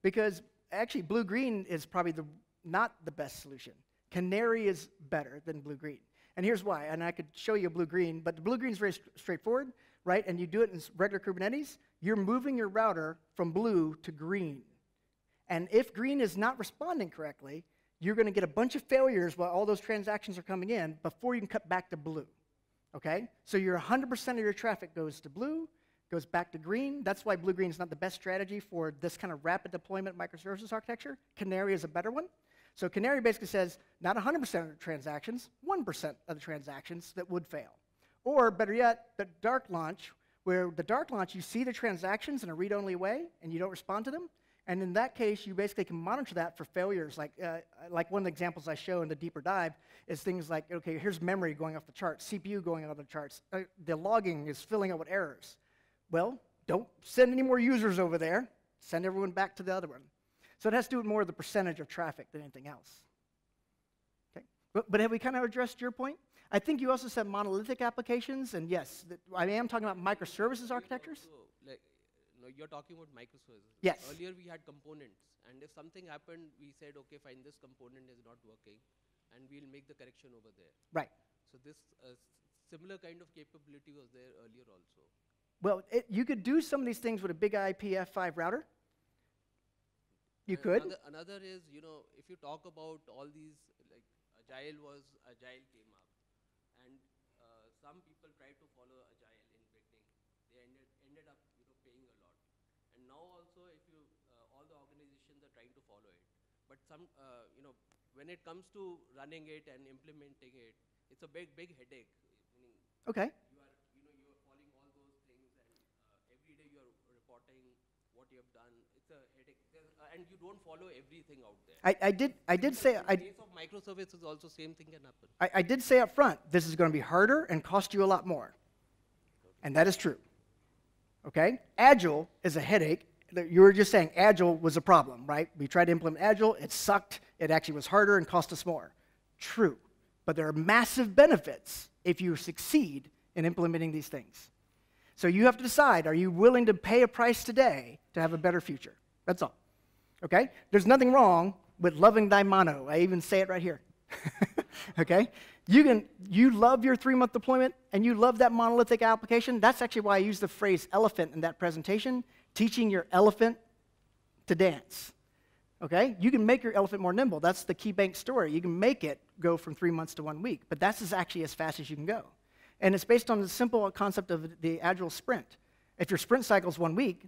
because actually blue-green is probably the not the best solution. Canary is better than blue-green. And here's why, and I could show you blue-green, but the blue-green is very st straightforward, right? And you do it in regular Kubernetes, you're moving your router from blue to green. And if green is not responding correctly, you're gonna get a bunch of failures while all those transactions are coming in before you can cut back to blue, okay? So your one hundred percent of your traffic goes to blue, goes back to green. That's why blue-green is not the best strategy for this kind of rapid deployment microservices architecture. Canary is a better one. So Canary basically says, not one hundred percent of the transactions, one percent of the transactions that would fail. Or better yet, the dark launch, where the dark launch, you see the transactions in a read-only way, and you don't respond to them, And in that case, you basically can monitor that for failures. Like, uh, like one of the examples I show in the deeper dive is things like, okay, here's memory going off the charts, C P U going off the charts, uh, the logging is filling up with errors. Well, don't send any more users over there. Send everyone back to the other one. So it has to do with more of the percentage of traffic than anything else. Okay, but, but have we kind of addressed your point? I think you also said monolithic applications, and yes, that I am talking about microservices architectures. You're talking about microservices. Yes. Earlier we had components, and if something happened, we said, okay, fine, this component is not working, and we'll make the correction over there. Right. So this uh, similar kind of capability was there earlier also. Well, it, you could do some of these things with a big I P F five router. You and could. Another, another is, you know, if you talk about all these, like Agile was, Agile came up, and uh, some people tried to follow Agile in beginning. They ended, ended up paying a lot, and now also, if you uh, all the organizations are trying to follow it, but some, uh, you know, when it comes to running it and implementing it, it's a big, big headache. Meaning okay. You are, you know, you are following all those things, and uh, every day you are reporting what you have done. It's a headache, uh, and you don't follow everything out there. I, I did, I did say, in I case of microservices also same thing can happen. I, I did say up front, this is going to be harder and cost you a lot more, okay. And that is true. Okay, Agile is a headache. You were just saying Agile was a problem, right? We tried to implement Agile, it sucked, it actually was harder and cost us more. True, but there are massive benefits if you succeed in implementing these things. So you have to decide, are you willing to pay a price today to have a better future? That's all, okay? There's nothing wrong with loving thy mono. I even say it right here, okay? You can, you love your three-month deployment, and you love that monolithic application. That's actually why I use the phrase elephant in that presentation, teaching your elephant to dance, okay? You can make your elephant more nimble. That's the KeyBank story. You can make it go from three months to one week, but that's as actually as fast as you can go. And it's based on the simple concept of the Agile sprint. If your sprint cycle is one week,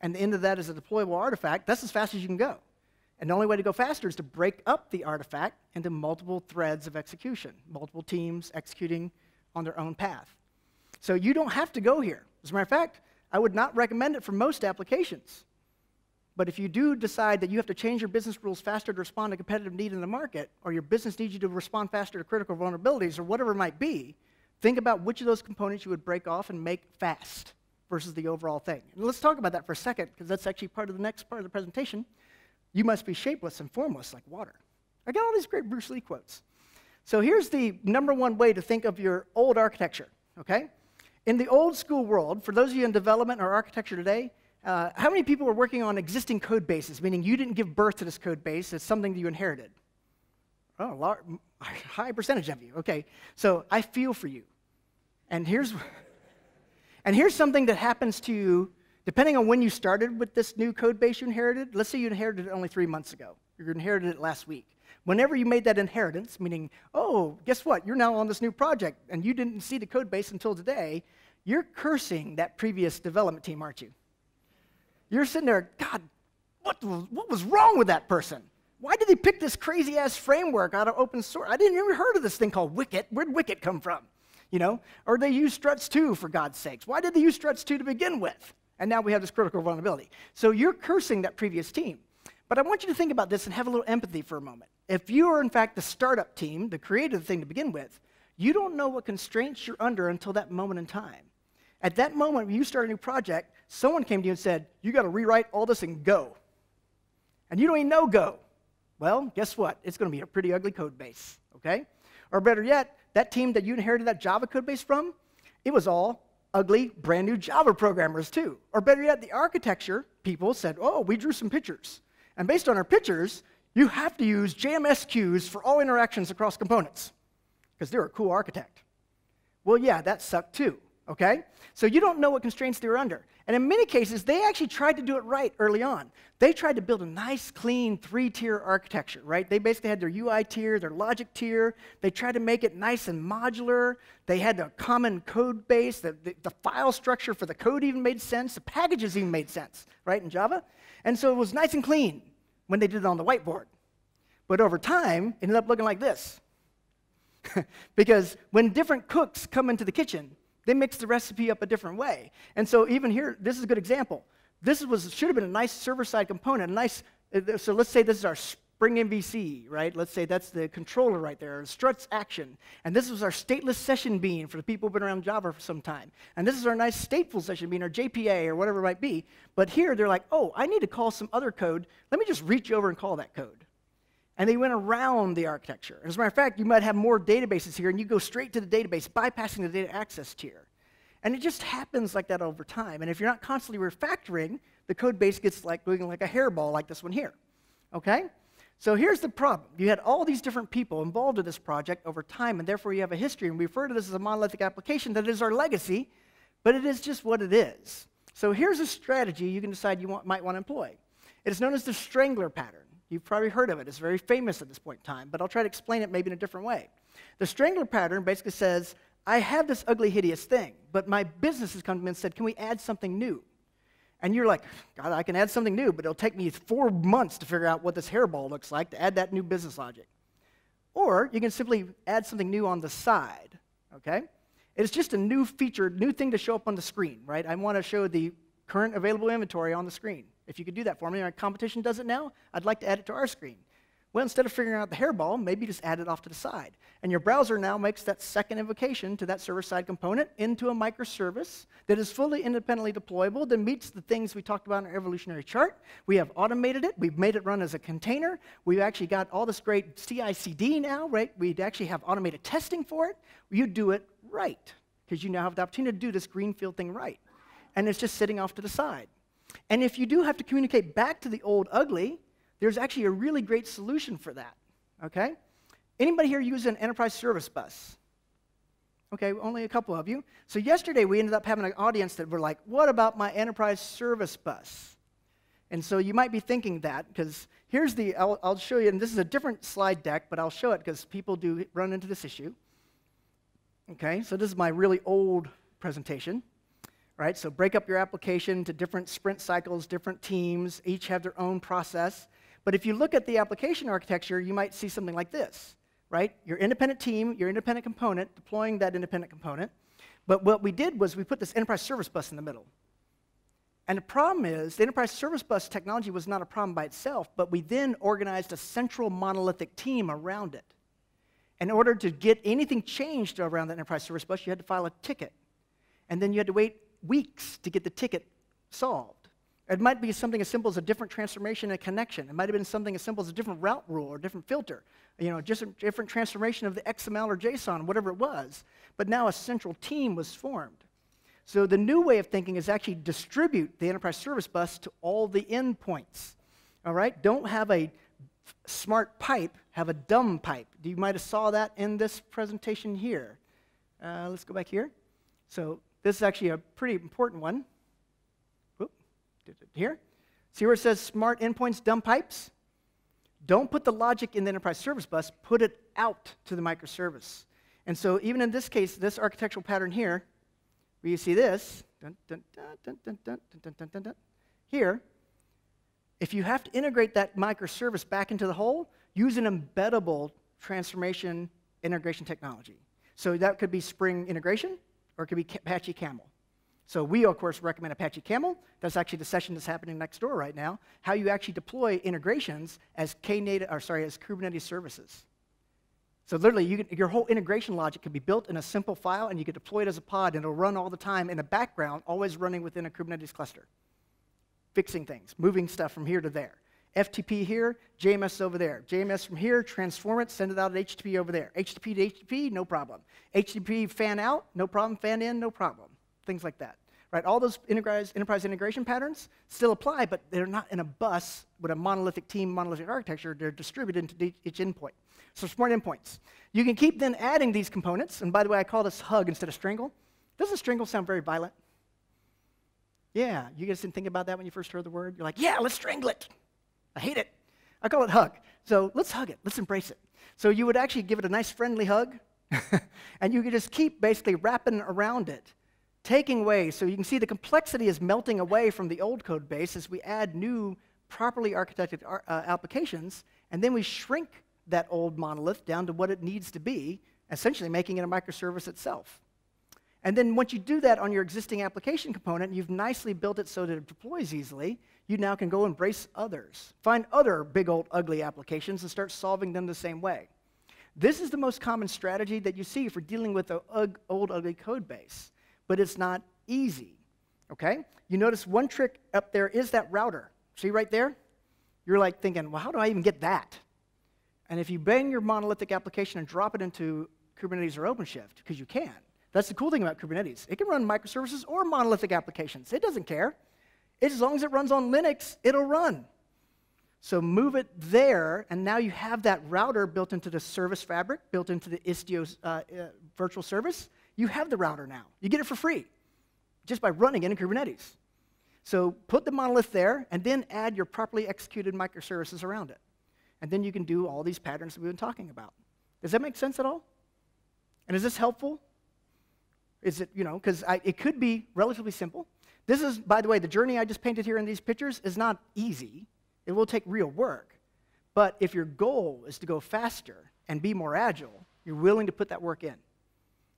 and the end of that is a deployable artifact, that's as fast as you can go. And the only way to go faster is to break up the artifact into multiple threads of execution, multiple teams executing on their own path. So you don't have to go here. As a matter of fact, I would not recommend it for most applications. But if you do decide that you have to change your business rules faster to respond to competitive need in the market, or your business needs you to respond faster to critical vulnerabilities, or whatever it might be, think about which of those components you would break off and make fast versus the overall thing. And let's talk about that for a second, because that's actually part of the next part of the presentation. You must be shapeless and formless like water. I got all these great Bruce Lee quotes. So here's the number one way to think of your old architecture, okay? In the old school world, for those of you in development or architecture today, uh, how many people were working on existing code bases, meaning you didn't give birth to this code base, it's something that you inherited? Oh, a large, high percentage of you, okay. So I feel for you. And here's, and here's something that happens to you depending on when you started with this new code base you inherited. Let's say you inherited it only three months ago. You inherited it last week. Whenever you made that inheritance, meaning, oh, guess what? You're now on this new project, and you didn't see the code base until today, you're cursing that previous development team, aren't you? You're sitting there, God, what, what was wrong with that person? Why did they pick this crazy-ass framework out of open source? I didn't even heard of this thing called Wicket. Where'd Wicket come from? You know? Or they use Struts two, for God's sakes. Why did they use Struts two to begin with? And now we have this critical vulnerability. So you're cursing that previous team. But I want you to think about this and have a little empathy for a moment. If you are, in fact, the startup team, the creative thing to begin with, you don't know what constraints you're under until that moment in time. At that moment, when you start a new project, someone came to you and said, you got to rewrite all this in Go. And you don't even know Go. Well, guess what? It's going to be a pretty ugly code base, okay? Or better yet, that team that you inherited that Java code base from, it was all ugly, brand new Java programmers too. Or better yet, the architecture people said, oh, we drew some pictures. And based on our pictures, you have to use J M S Qs for all interactions across components, because they're a cool architect. Well, yeah, that sucked too, okay? So you don't know what constraints they're under. And in many cases, they actually tried to do it right early on. They tried to build a nice, clean, three-tier architecture, right? They basically had their U I tier, their logic tier. They tried to make it nice and modular. They had a common code base. The, the, the file structure for the code even made sense. The packages even made sense, right, in Java? And so it was nice and clean when they did it on the whiteboard. But over time, it ended up looking like this. Because when different cooks come into the kitchen, they mix the recipe up a different way. And so even here, this is a good example. This was should have been a nice server-side component, a nice, so let's say this is our Spring M V C, right? Let's say that's the controller right there, Struts action. And this was our stateless session bean for the people who've been around Java for some time. And this is our nice stateful session bean, or J P A, or whatever it might be. But here, they're like, oh, I need to call some other code. Let me just reach over and call that code. And they went around the architecture. As a matter of fact, you might have more databases here, and you go straight to the database, bypassing the data access tier. And it just happens like that over time. And if you're not constantly refactoring, the code base gets like going like a hairball like this one here, okay? So here's the problem. You had all these different people involved in this project over time, and therefore you have a history. And we refer to this as a monolithic application. That is our legacy, but it is just what it is. So here's a strategy you can decide you want, might want to employ. It is known as the strangler pattern. You've probably heard of it. It's very famous at this point in time, but I'll try to explain it maybe in a different way. The strangler pattern basically says, I have this ugly, hideous thing, but my business has come to me and said, can we add something new? And you're like, God, I can add something new, but it'll take me four months to figure out what this hairball looks like to add that new business logic. Or you can simply add something new on the side, okay? It's just a new feature, new thing to show up on the screen, right? I want to show the current available inventory on the screen. If you could do that for me, our competition does it now, I'd like to add it to our screen. Well, instead of figuring out the hairball, maybe just add it off to the side. And your browser now makes that second invocation to that server-side component into a microservice that is fully independently deployable, that meets the things we talked about in our evolutionary chart. We have automated it. We've made it run as a container. We've actually got all this great C I C D now, right? We actually have automated testing for it. You do it right, because you now have the opportunity to do this greenfield thing right. And it's just sitting off to the side. And if you do have to communicate back to the old ugly, there's actually a really great solution for that, okay? Anybody here use an enterprise service bus? Okay, only a couple of you. So yesterday we ended up having an audience that were like, what about my enterprise service bus? And so you might be thinking that, because here's the, I'll, I'll show you, and this is a different slide deck, but I'll show it because people do run into this issue. Okay, so this is my really old presentation. Right, so break up your application to different sprint cycles, different teams, each have their own process. But if you look at the application architecture, you might see something like this, right? Your independent team, your independent component, deploying that independent component. But what we did was we put this enterprise service bus in the middle. And the problem is, the enterprise service bus technology was not a problem by itself, but we then organized a central monolithic team around it. In order to get anything changed around the enterprise service bus, you had to file a ticket. And then you had to wait weeks to get the ticket solved. It might be something as simple as a different transformation and a connection. It might have been something as simple as a different route rule or different filter, you know, just a different transformation of the X M L or JSON, whatever it was. But now a central team was formed. So the new way of thinking is actually distribute the enterprise service bus to all the endpoints. All right? Don't have a smart pipe, have a dumb pipe. You might have saw that in this presentation here. Uh, let's go back here. So this is actually a pretty important one. Here. See where it says smart endpoints, dumb pipes? Don't put the logic in the enterprise service bus, put it out to the microservice. And so even in this case, this architectural pattern here, where you see this, dun, dun, dun, dun, dun, dun, dun, dun, dun, here, if you have to integrate that microservice back into the whole, use an embeddable transformation integration technology. So that could be Spring integration, or it could be Apache Camel. So we, of course, recommend Apache Camel. That's actually the session that's happening next door right now, how you actually deploy integrations as Knative, or sorry, as Kubernetes services. So literally, you can, your whole integration logic can be built in a simple file, and you can deploy it as a pod, and it'll run all the time in the background, always running within a Kubernetes cluster, fixing things, moving stuff from here to there. F T P here, J M S over there. J M S from here, transform it, send it out at H T T P over there. H T T P to H T T P, no problem. H T T P fan out, no problem. Fan in, no problem. Things like that. Right? All those enterprise integration patterns still apply, but they're not in a bus with a monolithic team, monolithic architecture. They're distributed into each endpoint. So smart endpoints. You can keep then adding these components. And by the way, I call this hug instead of strangle. Doesn't strangle sound very violent? Yeah. You guys didn't think about that when you first heard the word? You're like, yeah, let's strangle it. I hate it. I call it hug. So let's hug it. Let's embrace it. So you would actually give it a nice friendly hug, and you could just keep basically wrapping around it, taking away. So you can see the complexity is melting away from the old code base as we add new, properly architected ar uh, applications, and then we shrink that old monolith down to what it needs to be, essentially making it a microservice itself. And then once you do that on your existing application component, you've nicely built it so that it deploys easily, you now can go embrace others. Find other big old ugly applications and start solving them the same way. This is the most common strategy that you see for dealing with the old ugly code base, but it's not easy, okay? You notice one trick up there is that router. See right there? You're like thinking, well, how do I even get that? And if you bang your monolithic application and drop it into Kubernetes or OpenShift, because you can. That's the cool thing about Kubernetes. It can run microservices or monolithic applications. It doesn't care. It's, as long as it runs on Linux, it'll run. So move it there, and now you have that router built into the service fabric, built into the Istio uh, uh, virtual service. You have the router now. You get it for free just by running it in Kubernetes. So put the monolith there, and then add your properly executed microservices around it. And then you can do all these patterns that we've been talking about. Does that make sense at all? And is this helpful? Is it, you know, because it could be relatively simple. This is, by the way, the journey I just painted here in these pictures is not easy. It will take real work. But if your goal is to go faster and be more agile, you're willing to put that work in.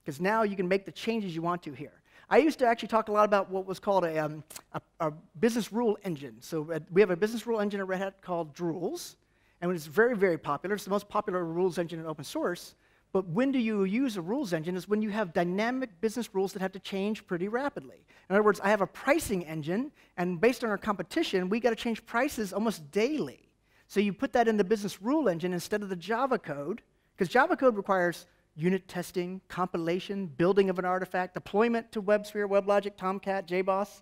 Because now you can make the changes you want to here. I used to actually talk a lot about what was called a, um, a, a business rule engine. So uh, we have a business rule engine at Red Hat called Drules. And it's very, very popular. It's the most popular rules engine in open source. But when do you use a rules engine is when you have dynamic business rules that have to change pretty rapidly. In other words, I have a pricing engine, and based on our competition, we got to change prices almost daily. So you put that in the business rule engine instead of the Java code, because Java code requires unit testing, compilation, building of an artifact, deployment to WebSphere, WebLogic, Tomcat, JBoss.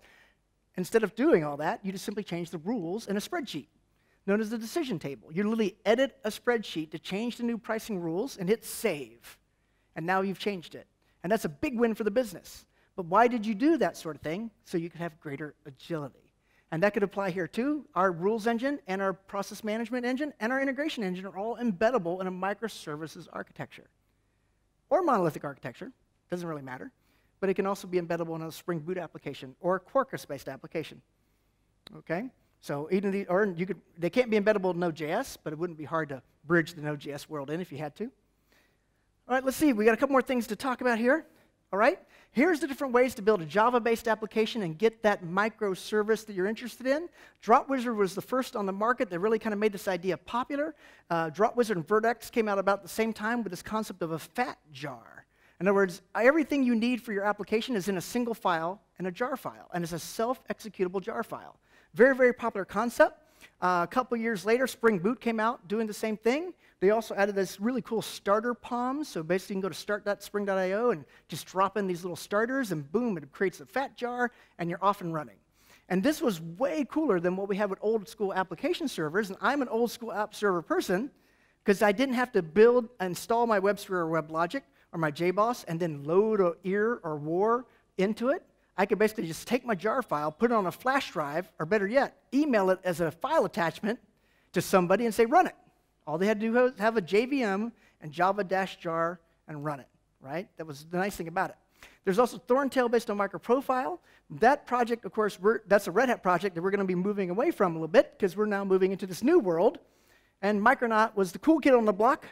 Instead of doing all that, you just simply change the rules in a spreadsheet, known as the decision table. You literally edit a spreadsheet to change the new pricing rules and hit save. And now you've changed it. And that's a big win for the business. But why did you do that sort of thing? So you could have greater agility. And that could apply here too. Our rules engine and our process management engine and our integration engine are all embeddable in a microservices architecture. Or monolithic architecture, doesn't really matter. But it can also be embeddable in a Spring Boot application or a Quarkus-based application, okay? So even the, or you could, they can't be embeddable in Node.js, but it wouldn't be hard to bridge the Node.js world in if you had to. All right, let's see. We got a couple more things to talk about here. All right, here's the different ways to build a Java-based application and get that microservice that you're interested in. Drop Wizard was the first on the market that really kind of made this idea popular. Uh, Drop Wizard and Vert.x came out about the same time with this concept of a fat jar. In other words, everything you need for your application is in a single file and a jar file, and it's a self-executable jar file. Very, very popular concept. Uh, a couple years later, Spring Boot came out doing the same thing. They also added this really cool starter P O M. So basically, you can go to start dot spring dot i o and just drop in these little starters, and boom, it creates a fat jar, and you're off and running. And this was way cooler than what we had with old-school application servers. And I'm an old-school app server person because I didn't have to build, install my WebSphere or WebLogic or my JBoss, and then load or ear or war into it. I could basically just take my jar file, put it on a flash drive, or better yet, email it as a file attachment to somebody and say, run it. All they had to do was have a J V M and java-jar and run it, right? That was the nice thing about it. There's also Thorntail based on MicroProfile. That project, of course, we're, that's a Red Hat project that we're going to be moving away from a little bit because we're now moving into this new world. And Micronaut was the cool kid on the block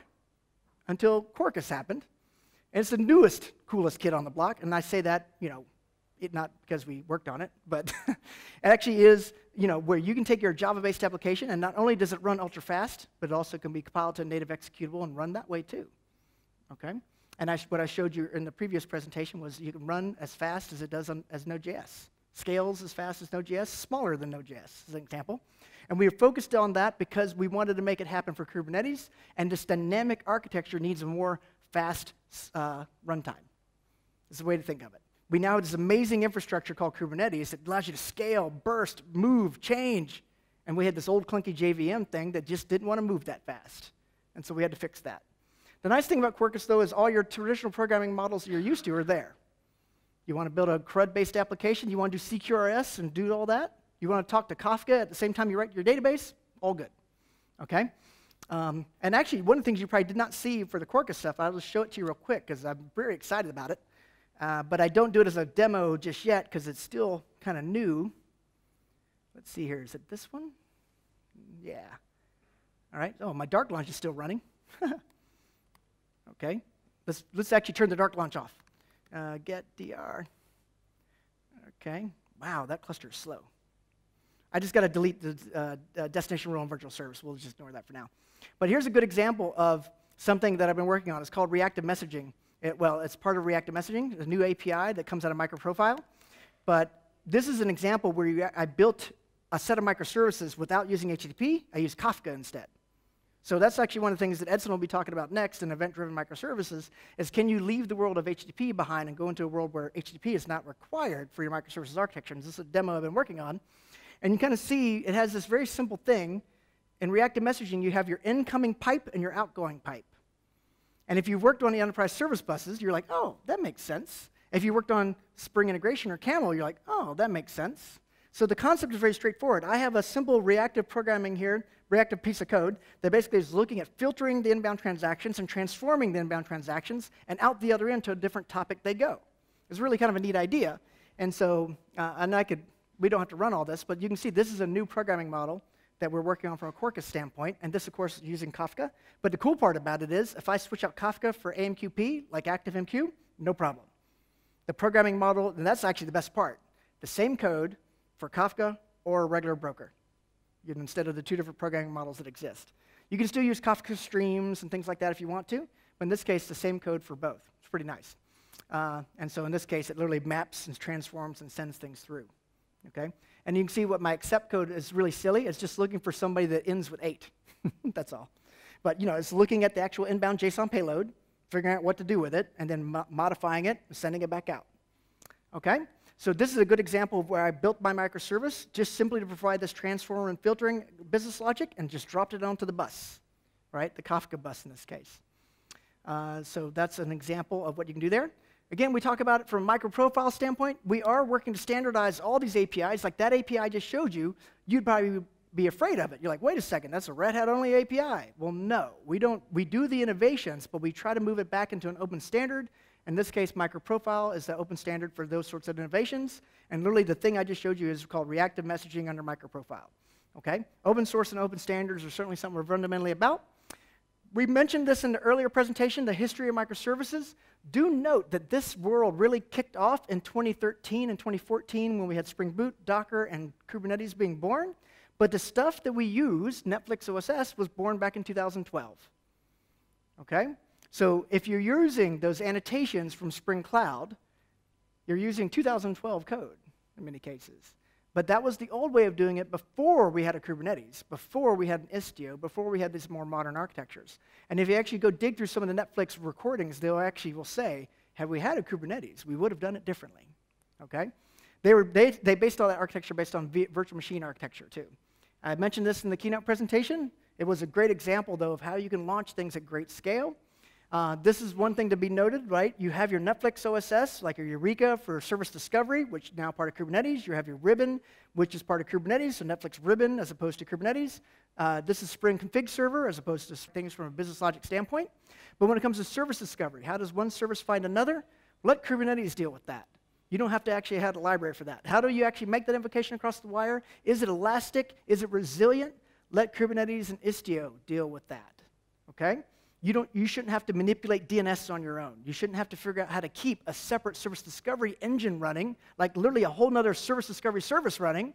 until Quarkus happened. And it's the newest, coolest kid on the block, and I say that, you know, It, not because we worked on it, but it actually is, you know, where you can take your Java-based application, and not only does it run ultra-fast, but it also can be compiled to a native executable and run that way too, okay? And I what I showed you in the previous presentation was you can run as fast as it does on, as Node.js. Scales as fast as Node.js, smaller than Node.js, as an example. And we are focused on that because we wanted to make it happen for Kubernetes, and this dynamic architecture needs a more fast uh, runtime. It's the way to think of it. We now have this amazing infrastructure called Kubernetes that allows you to scale, burst, move, change. And we had this old clunky J V M thing that just didn't want to move that fast. And so we had to fix that. The nice thing about Quarkus, though, is all your traditional programming models that you're used to are there. You want to build a CRUD-based application, you want to do C Q R S and do all that. You want to talk to Kafka at the same time you write your database, all good, okay? Um, and actually, one of the things you probably did not see for the Quarkus stuff, I'll just show it to you real quick because I'm very excited about it. Uh, but I don't do it as a demo just yet because it's still kind of new. Let's see here. Is it this one? Yeah. All right. Oh, my dark launch is still running. Okay. Let's, let's actually turn the dark launch off. Uh, get dr. Okay. Wow, that cluster is slow. I just got to delete the uh, uh, destination role and virtual service. We'll just ignore that for now. But here's a good example of something that I've been working on. It's called reactive messaging. It, well, it's part of reactive messaging, a new A P I that comes out of MicroProfile. But this is an example where you, I built a set of microservices without using H T T P. I used Kafka instead. So that's actually one of the things that Edson will be talking about next in event-driven microservices, is can you leave the world of H T T P behind and go into a world where H T T P is not required for your microservices architecture. And this is a demo I've been working on. And you kind of see it has this very simple thing. In reactive messaging, you have your incoming pipe and your outgoing pipe. And if you've worked on the enterprise service buses, you're like, oh, that makes sense. If you worked on Spring Integration or Camel, you're like, oh, that makes sense. So the concept is very straightforward. I have a simple reactive programming here, reactive piece of code, that basically is looking at filtering the inbound transactions and transforming the inbound transactions, and out the other end to a different topic they go. It's really kind of a neat idea. And so, uh, and I could, we don't have to run all this, but you can see this is a new programming model that we're working on from a Quarkus standpoint, and this, of course, is using Kafka. But the cool part about it is, if I switch out Kafka for A M Q P, like ActiveMQ, no problem. The programming model, and that's actually the best part, the same code for Kafka or a regular broker, instead of the two different programming models that exist. You can still use Kafka streams and things like that if you want to, but in this case, the same code for both. It's pretty nice. Uh, and so in this case, it literally maps and transforms and sends things through. Okay? And you can see what my accept code is really silly. It's just looking for somebody that ends with eight. That's all. But you know, it's looking at the actual inbound JSON payload, figuring out what to do with it, and then mo modifying it and sending it back out. Okay? So this is a good example of where I built my microservice just simply to provide this transformer and filtering business logic and just dropped it onto the bus, right? The Kafka bus in this case. Uh, so that's an example of what you can do there. Again, we talk about it from a microprofile standpoint. We are working to standardize all these A P Is. Like that A P I I just showed you, you'd probably be afraid of it. You're like, wait a second, that's a Red Hat only A P I. Well, no, we don't. We do the innovations, but we try to move it back into an open standard. In this case, MicroProfile is the open standard for those sorts of innovations. And literally, the thing I just showed you is called reactive messaging under MicroProfile. Okay? Open source and open standards are certainly something we're fundamentally about. We mentioned this in the earlier presentation, the history of microservices. Do note that this world really kicked off in twenty thirteen and twenty fourteen when we had Spring Boot, Docker, and Kubernetes being born. But the stuff that we use, Netflix O S S, was born back in two thousand twelve. Okay? So if you're using those annotations from Spring Cloud, you're using two thousand twelve code in many cases. But that was the old way of doing it before we had a Kubernetes, before we had an Istio, before we had these more modern architectures. And if you actually go dig through some of the Netflix recordings, they'll actually will say, had we had a Kubernetes, we would have done it differently. Okay? They, were, they, they based all that architecture based on v virtual machine architecture, too. I mentioned this in the keynote presentation. It was a great example, though, of how you can launch things at great scale. Uh, this is one thing to be noted, right? You have your Netflix O S S, like your Eureka for service discovery, which is now part of Kubernetes. You have your Ribbon, which is part of Kubernetes, so Netflix Ribbon as opposed to Kubernetes. Uh, this is Spring Config Server as opposed to things from a business logic standpoint. But when it comes to service discovery, how does one service find another? Let Kubernetes deal with that. You don't have to actually have a library for that. How do you actually make that invocation across the wire? Is it elastic? Is it resilient? Let Kubernetes and Istio deal with that, okay? You, don't, you shouldn't have to manipulate D N S on your own. You shouldn't have to figure out how to keep a separate service discovery engine running, like literally a whole nother service discovery service running,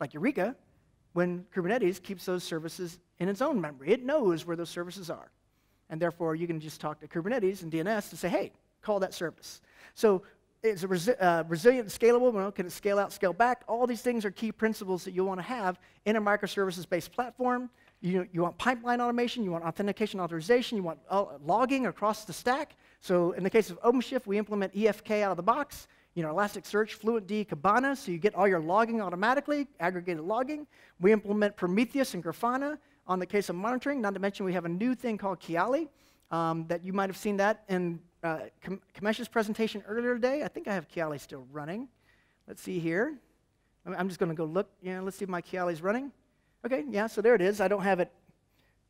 like Eureka, when Kubernetes keeps those services in its own memory. It knows where those services are. And therefore, you can just talk to Kubernetes and D N S and say, hey, call that service. So it's a resi uh, resilient and scalable. Well, can it scale out, scale back? All these things are key principles that you'll want to have in a microservices-based platform. You, you want pipeline automation, you want authentication authorization, you want logging across the stack. So in the case of OpenShift, we implement E F K out of the box, you know, Elasticsearch, Fluentd, Kibana, so you get all your logging automatically, aggregated logging. We implement Prometheus and Grafana on the case of monitoring, not to mention we have a new thing called Kiali, um, that you might have seen that in uh, Kamesh's presentation earlier today. I think I have Kiali still running. Let's see here. I'm just going to go look. Yeah, let's see if my Kiali's running. Okay, yeah, so there it is. I don't have it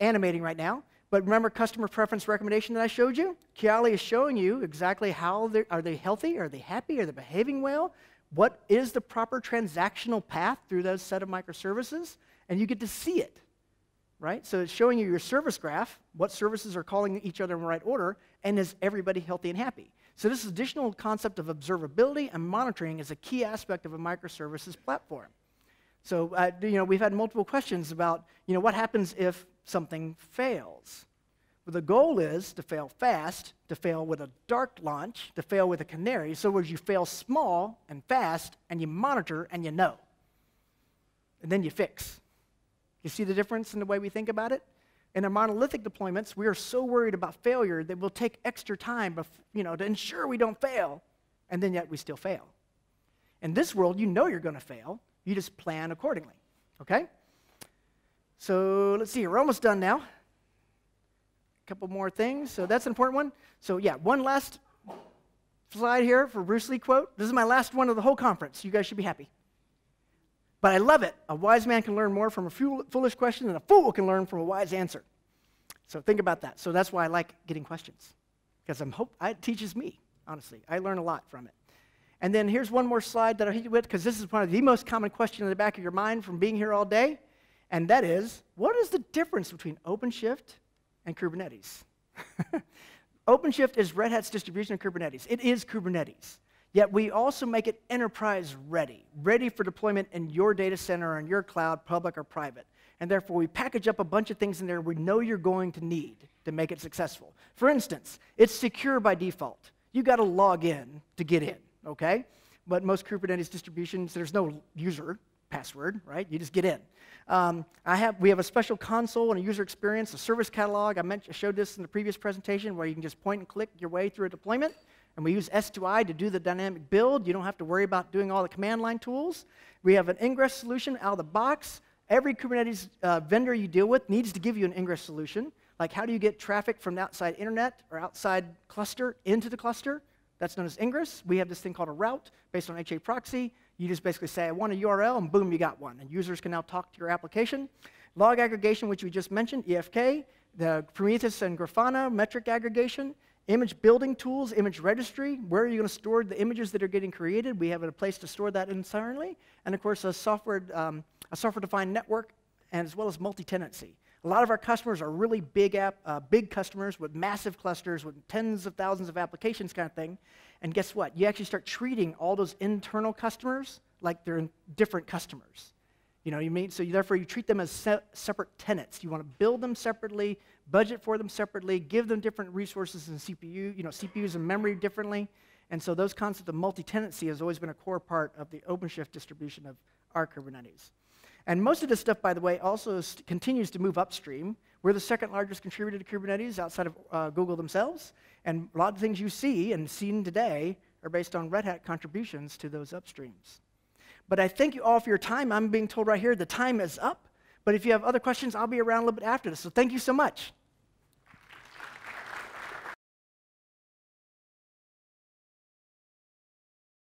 animating right now. But remember customer preference recommendation that I showed you? Kiali is showing you exactly how they're, are they healthy, are they happy, are they behaving well? What is the proper transactional path through those set of microservices? And you get to see it, right? So it's showing you your service graph, what services are calling each other in the right order, and is everybody healthy and happy? So this additional concept of observability and monitoring is a key aspect of a microservices platform. So uh, you know, we've had multiple questions about you know, what happens if something fails. Well, the goal is to fail fast, to fail with a dark launch, to fail with a canary, so as you fail small and fast, and you monitor and you know. And then you fix. You see the difference in the way we think about it? In our monolithic deployments, we are so worried about failure that we'll take extra time you know, to ensure we don't fail, and then yet we still fail. In this world, you know you're going to fail. You just plan accordingly, okay? So let's see, we're almost done now. Couple more things, so that's an important one. So yeah, one last slide here for Bruce Lee quote. This is my last one of the whole conference. You guys should be happy. But I love it. A wise man can learn more from a foolish question than a fool can learn from a wise answer. So think about that. So that's why I like getting questions, because I'm hope it teaches me, honestly. I learn a lot from it. And then here's one more slide that I'll hit you with, because this is one of the most common questions in the back of your mind from being here all day, and that is, what is the difference between OpenShift and Kubernetes? OpenShift is Red Hat's distribution of Kubernetes. It is Kubernetes. Yet we also make it enterprise ready, ready for deployment in your data center or in your cloud, public or private. And therefore, we package up a bunch of things in there we know you're going to need to make it successful. For instance, it's secure by default. You got to log in to get in, okay? But most Kubernetes distributions, there's no user password, right? You just get in. Um, I have, we have a special console and a user experience, a service catalog. I, mentioned, I showed this in the previous presentation where you can just point and click your way through a deployment. And we use S two I to do the dynamic build. You don't have to worry about doing all the command line tools. We have an ingress solution out of the box. Every Kubernetes uh, vendor you deal with needs to give you an ingress solution. Like, how do you get traffic from the outside internet or outside cluster into the cluster? That's known as ingress. We have this thing called a route based on H A proxy. You just basically say, I want a U R L, and boom, you got one. And users can now talk to your application. Log aggregation, which we just mentioned, E F K, the Prometheus and Grafana metric aggregation, image building tools, image registry. Where are you going to store the images that are getting created? We have a place to store that internally. And of course, a software, um, a software-defined network, and as well as multi-tenancy. A lot of our customers are really big, app, uh, big customers with massive clusters, with tens of thousands of applications kind of thing. And guess what? You actually start treating all those internal customers like they're different customers. You know, you mean, so you, therefore you treat them as se separate tenants. You want to build them separately, budget for them separately, give them different resources and C P U, you know, C P Us and memory differently. And so those concepts of multi-tenancy has always been a core part of the OpenShift distribution of our Kubernetes. And most of this stuff, by the way, also continues to move upstream. We're the second largest contributor to Kubernetes outside of uh, Google themselves. And a lot of things you see and seen today are based on Red Hat contributions to those upstreams. But I thank you all for your time. I'm being told right here the time is up. But if you have other questions, I'll be around a little bit after this. So thank you so much.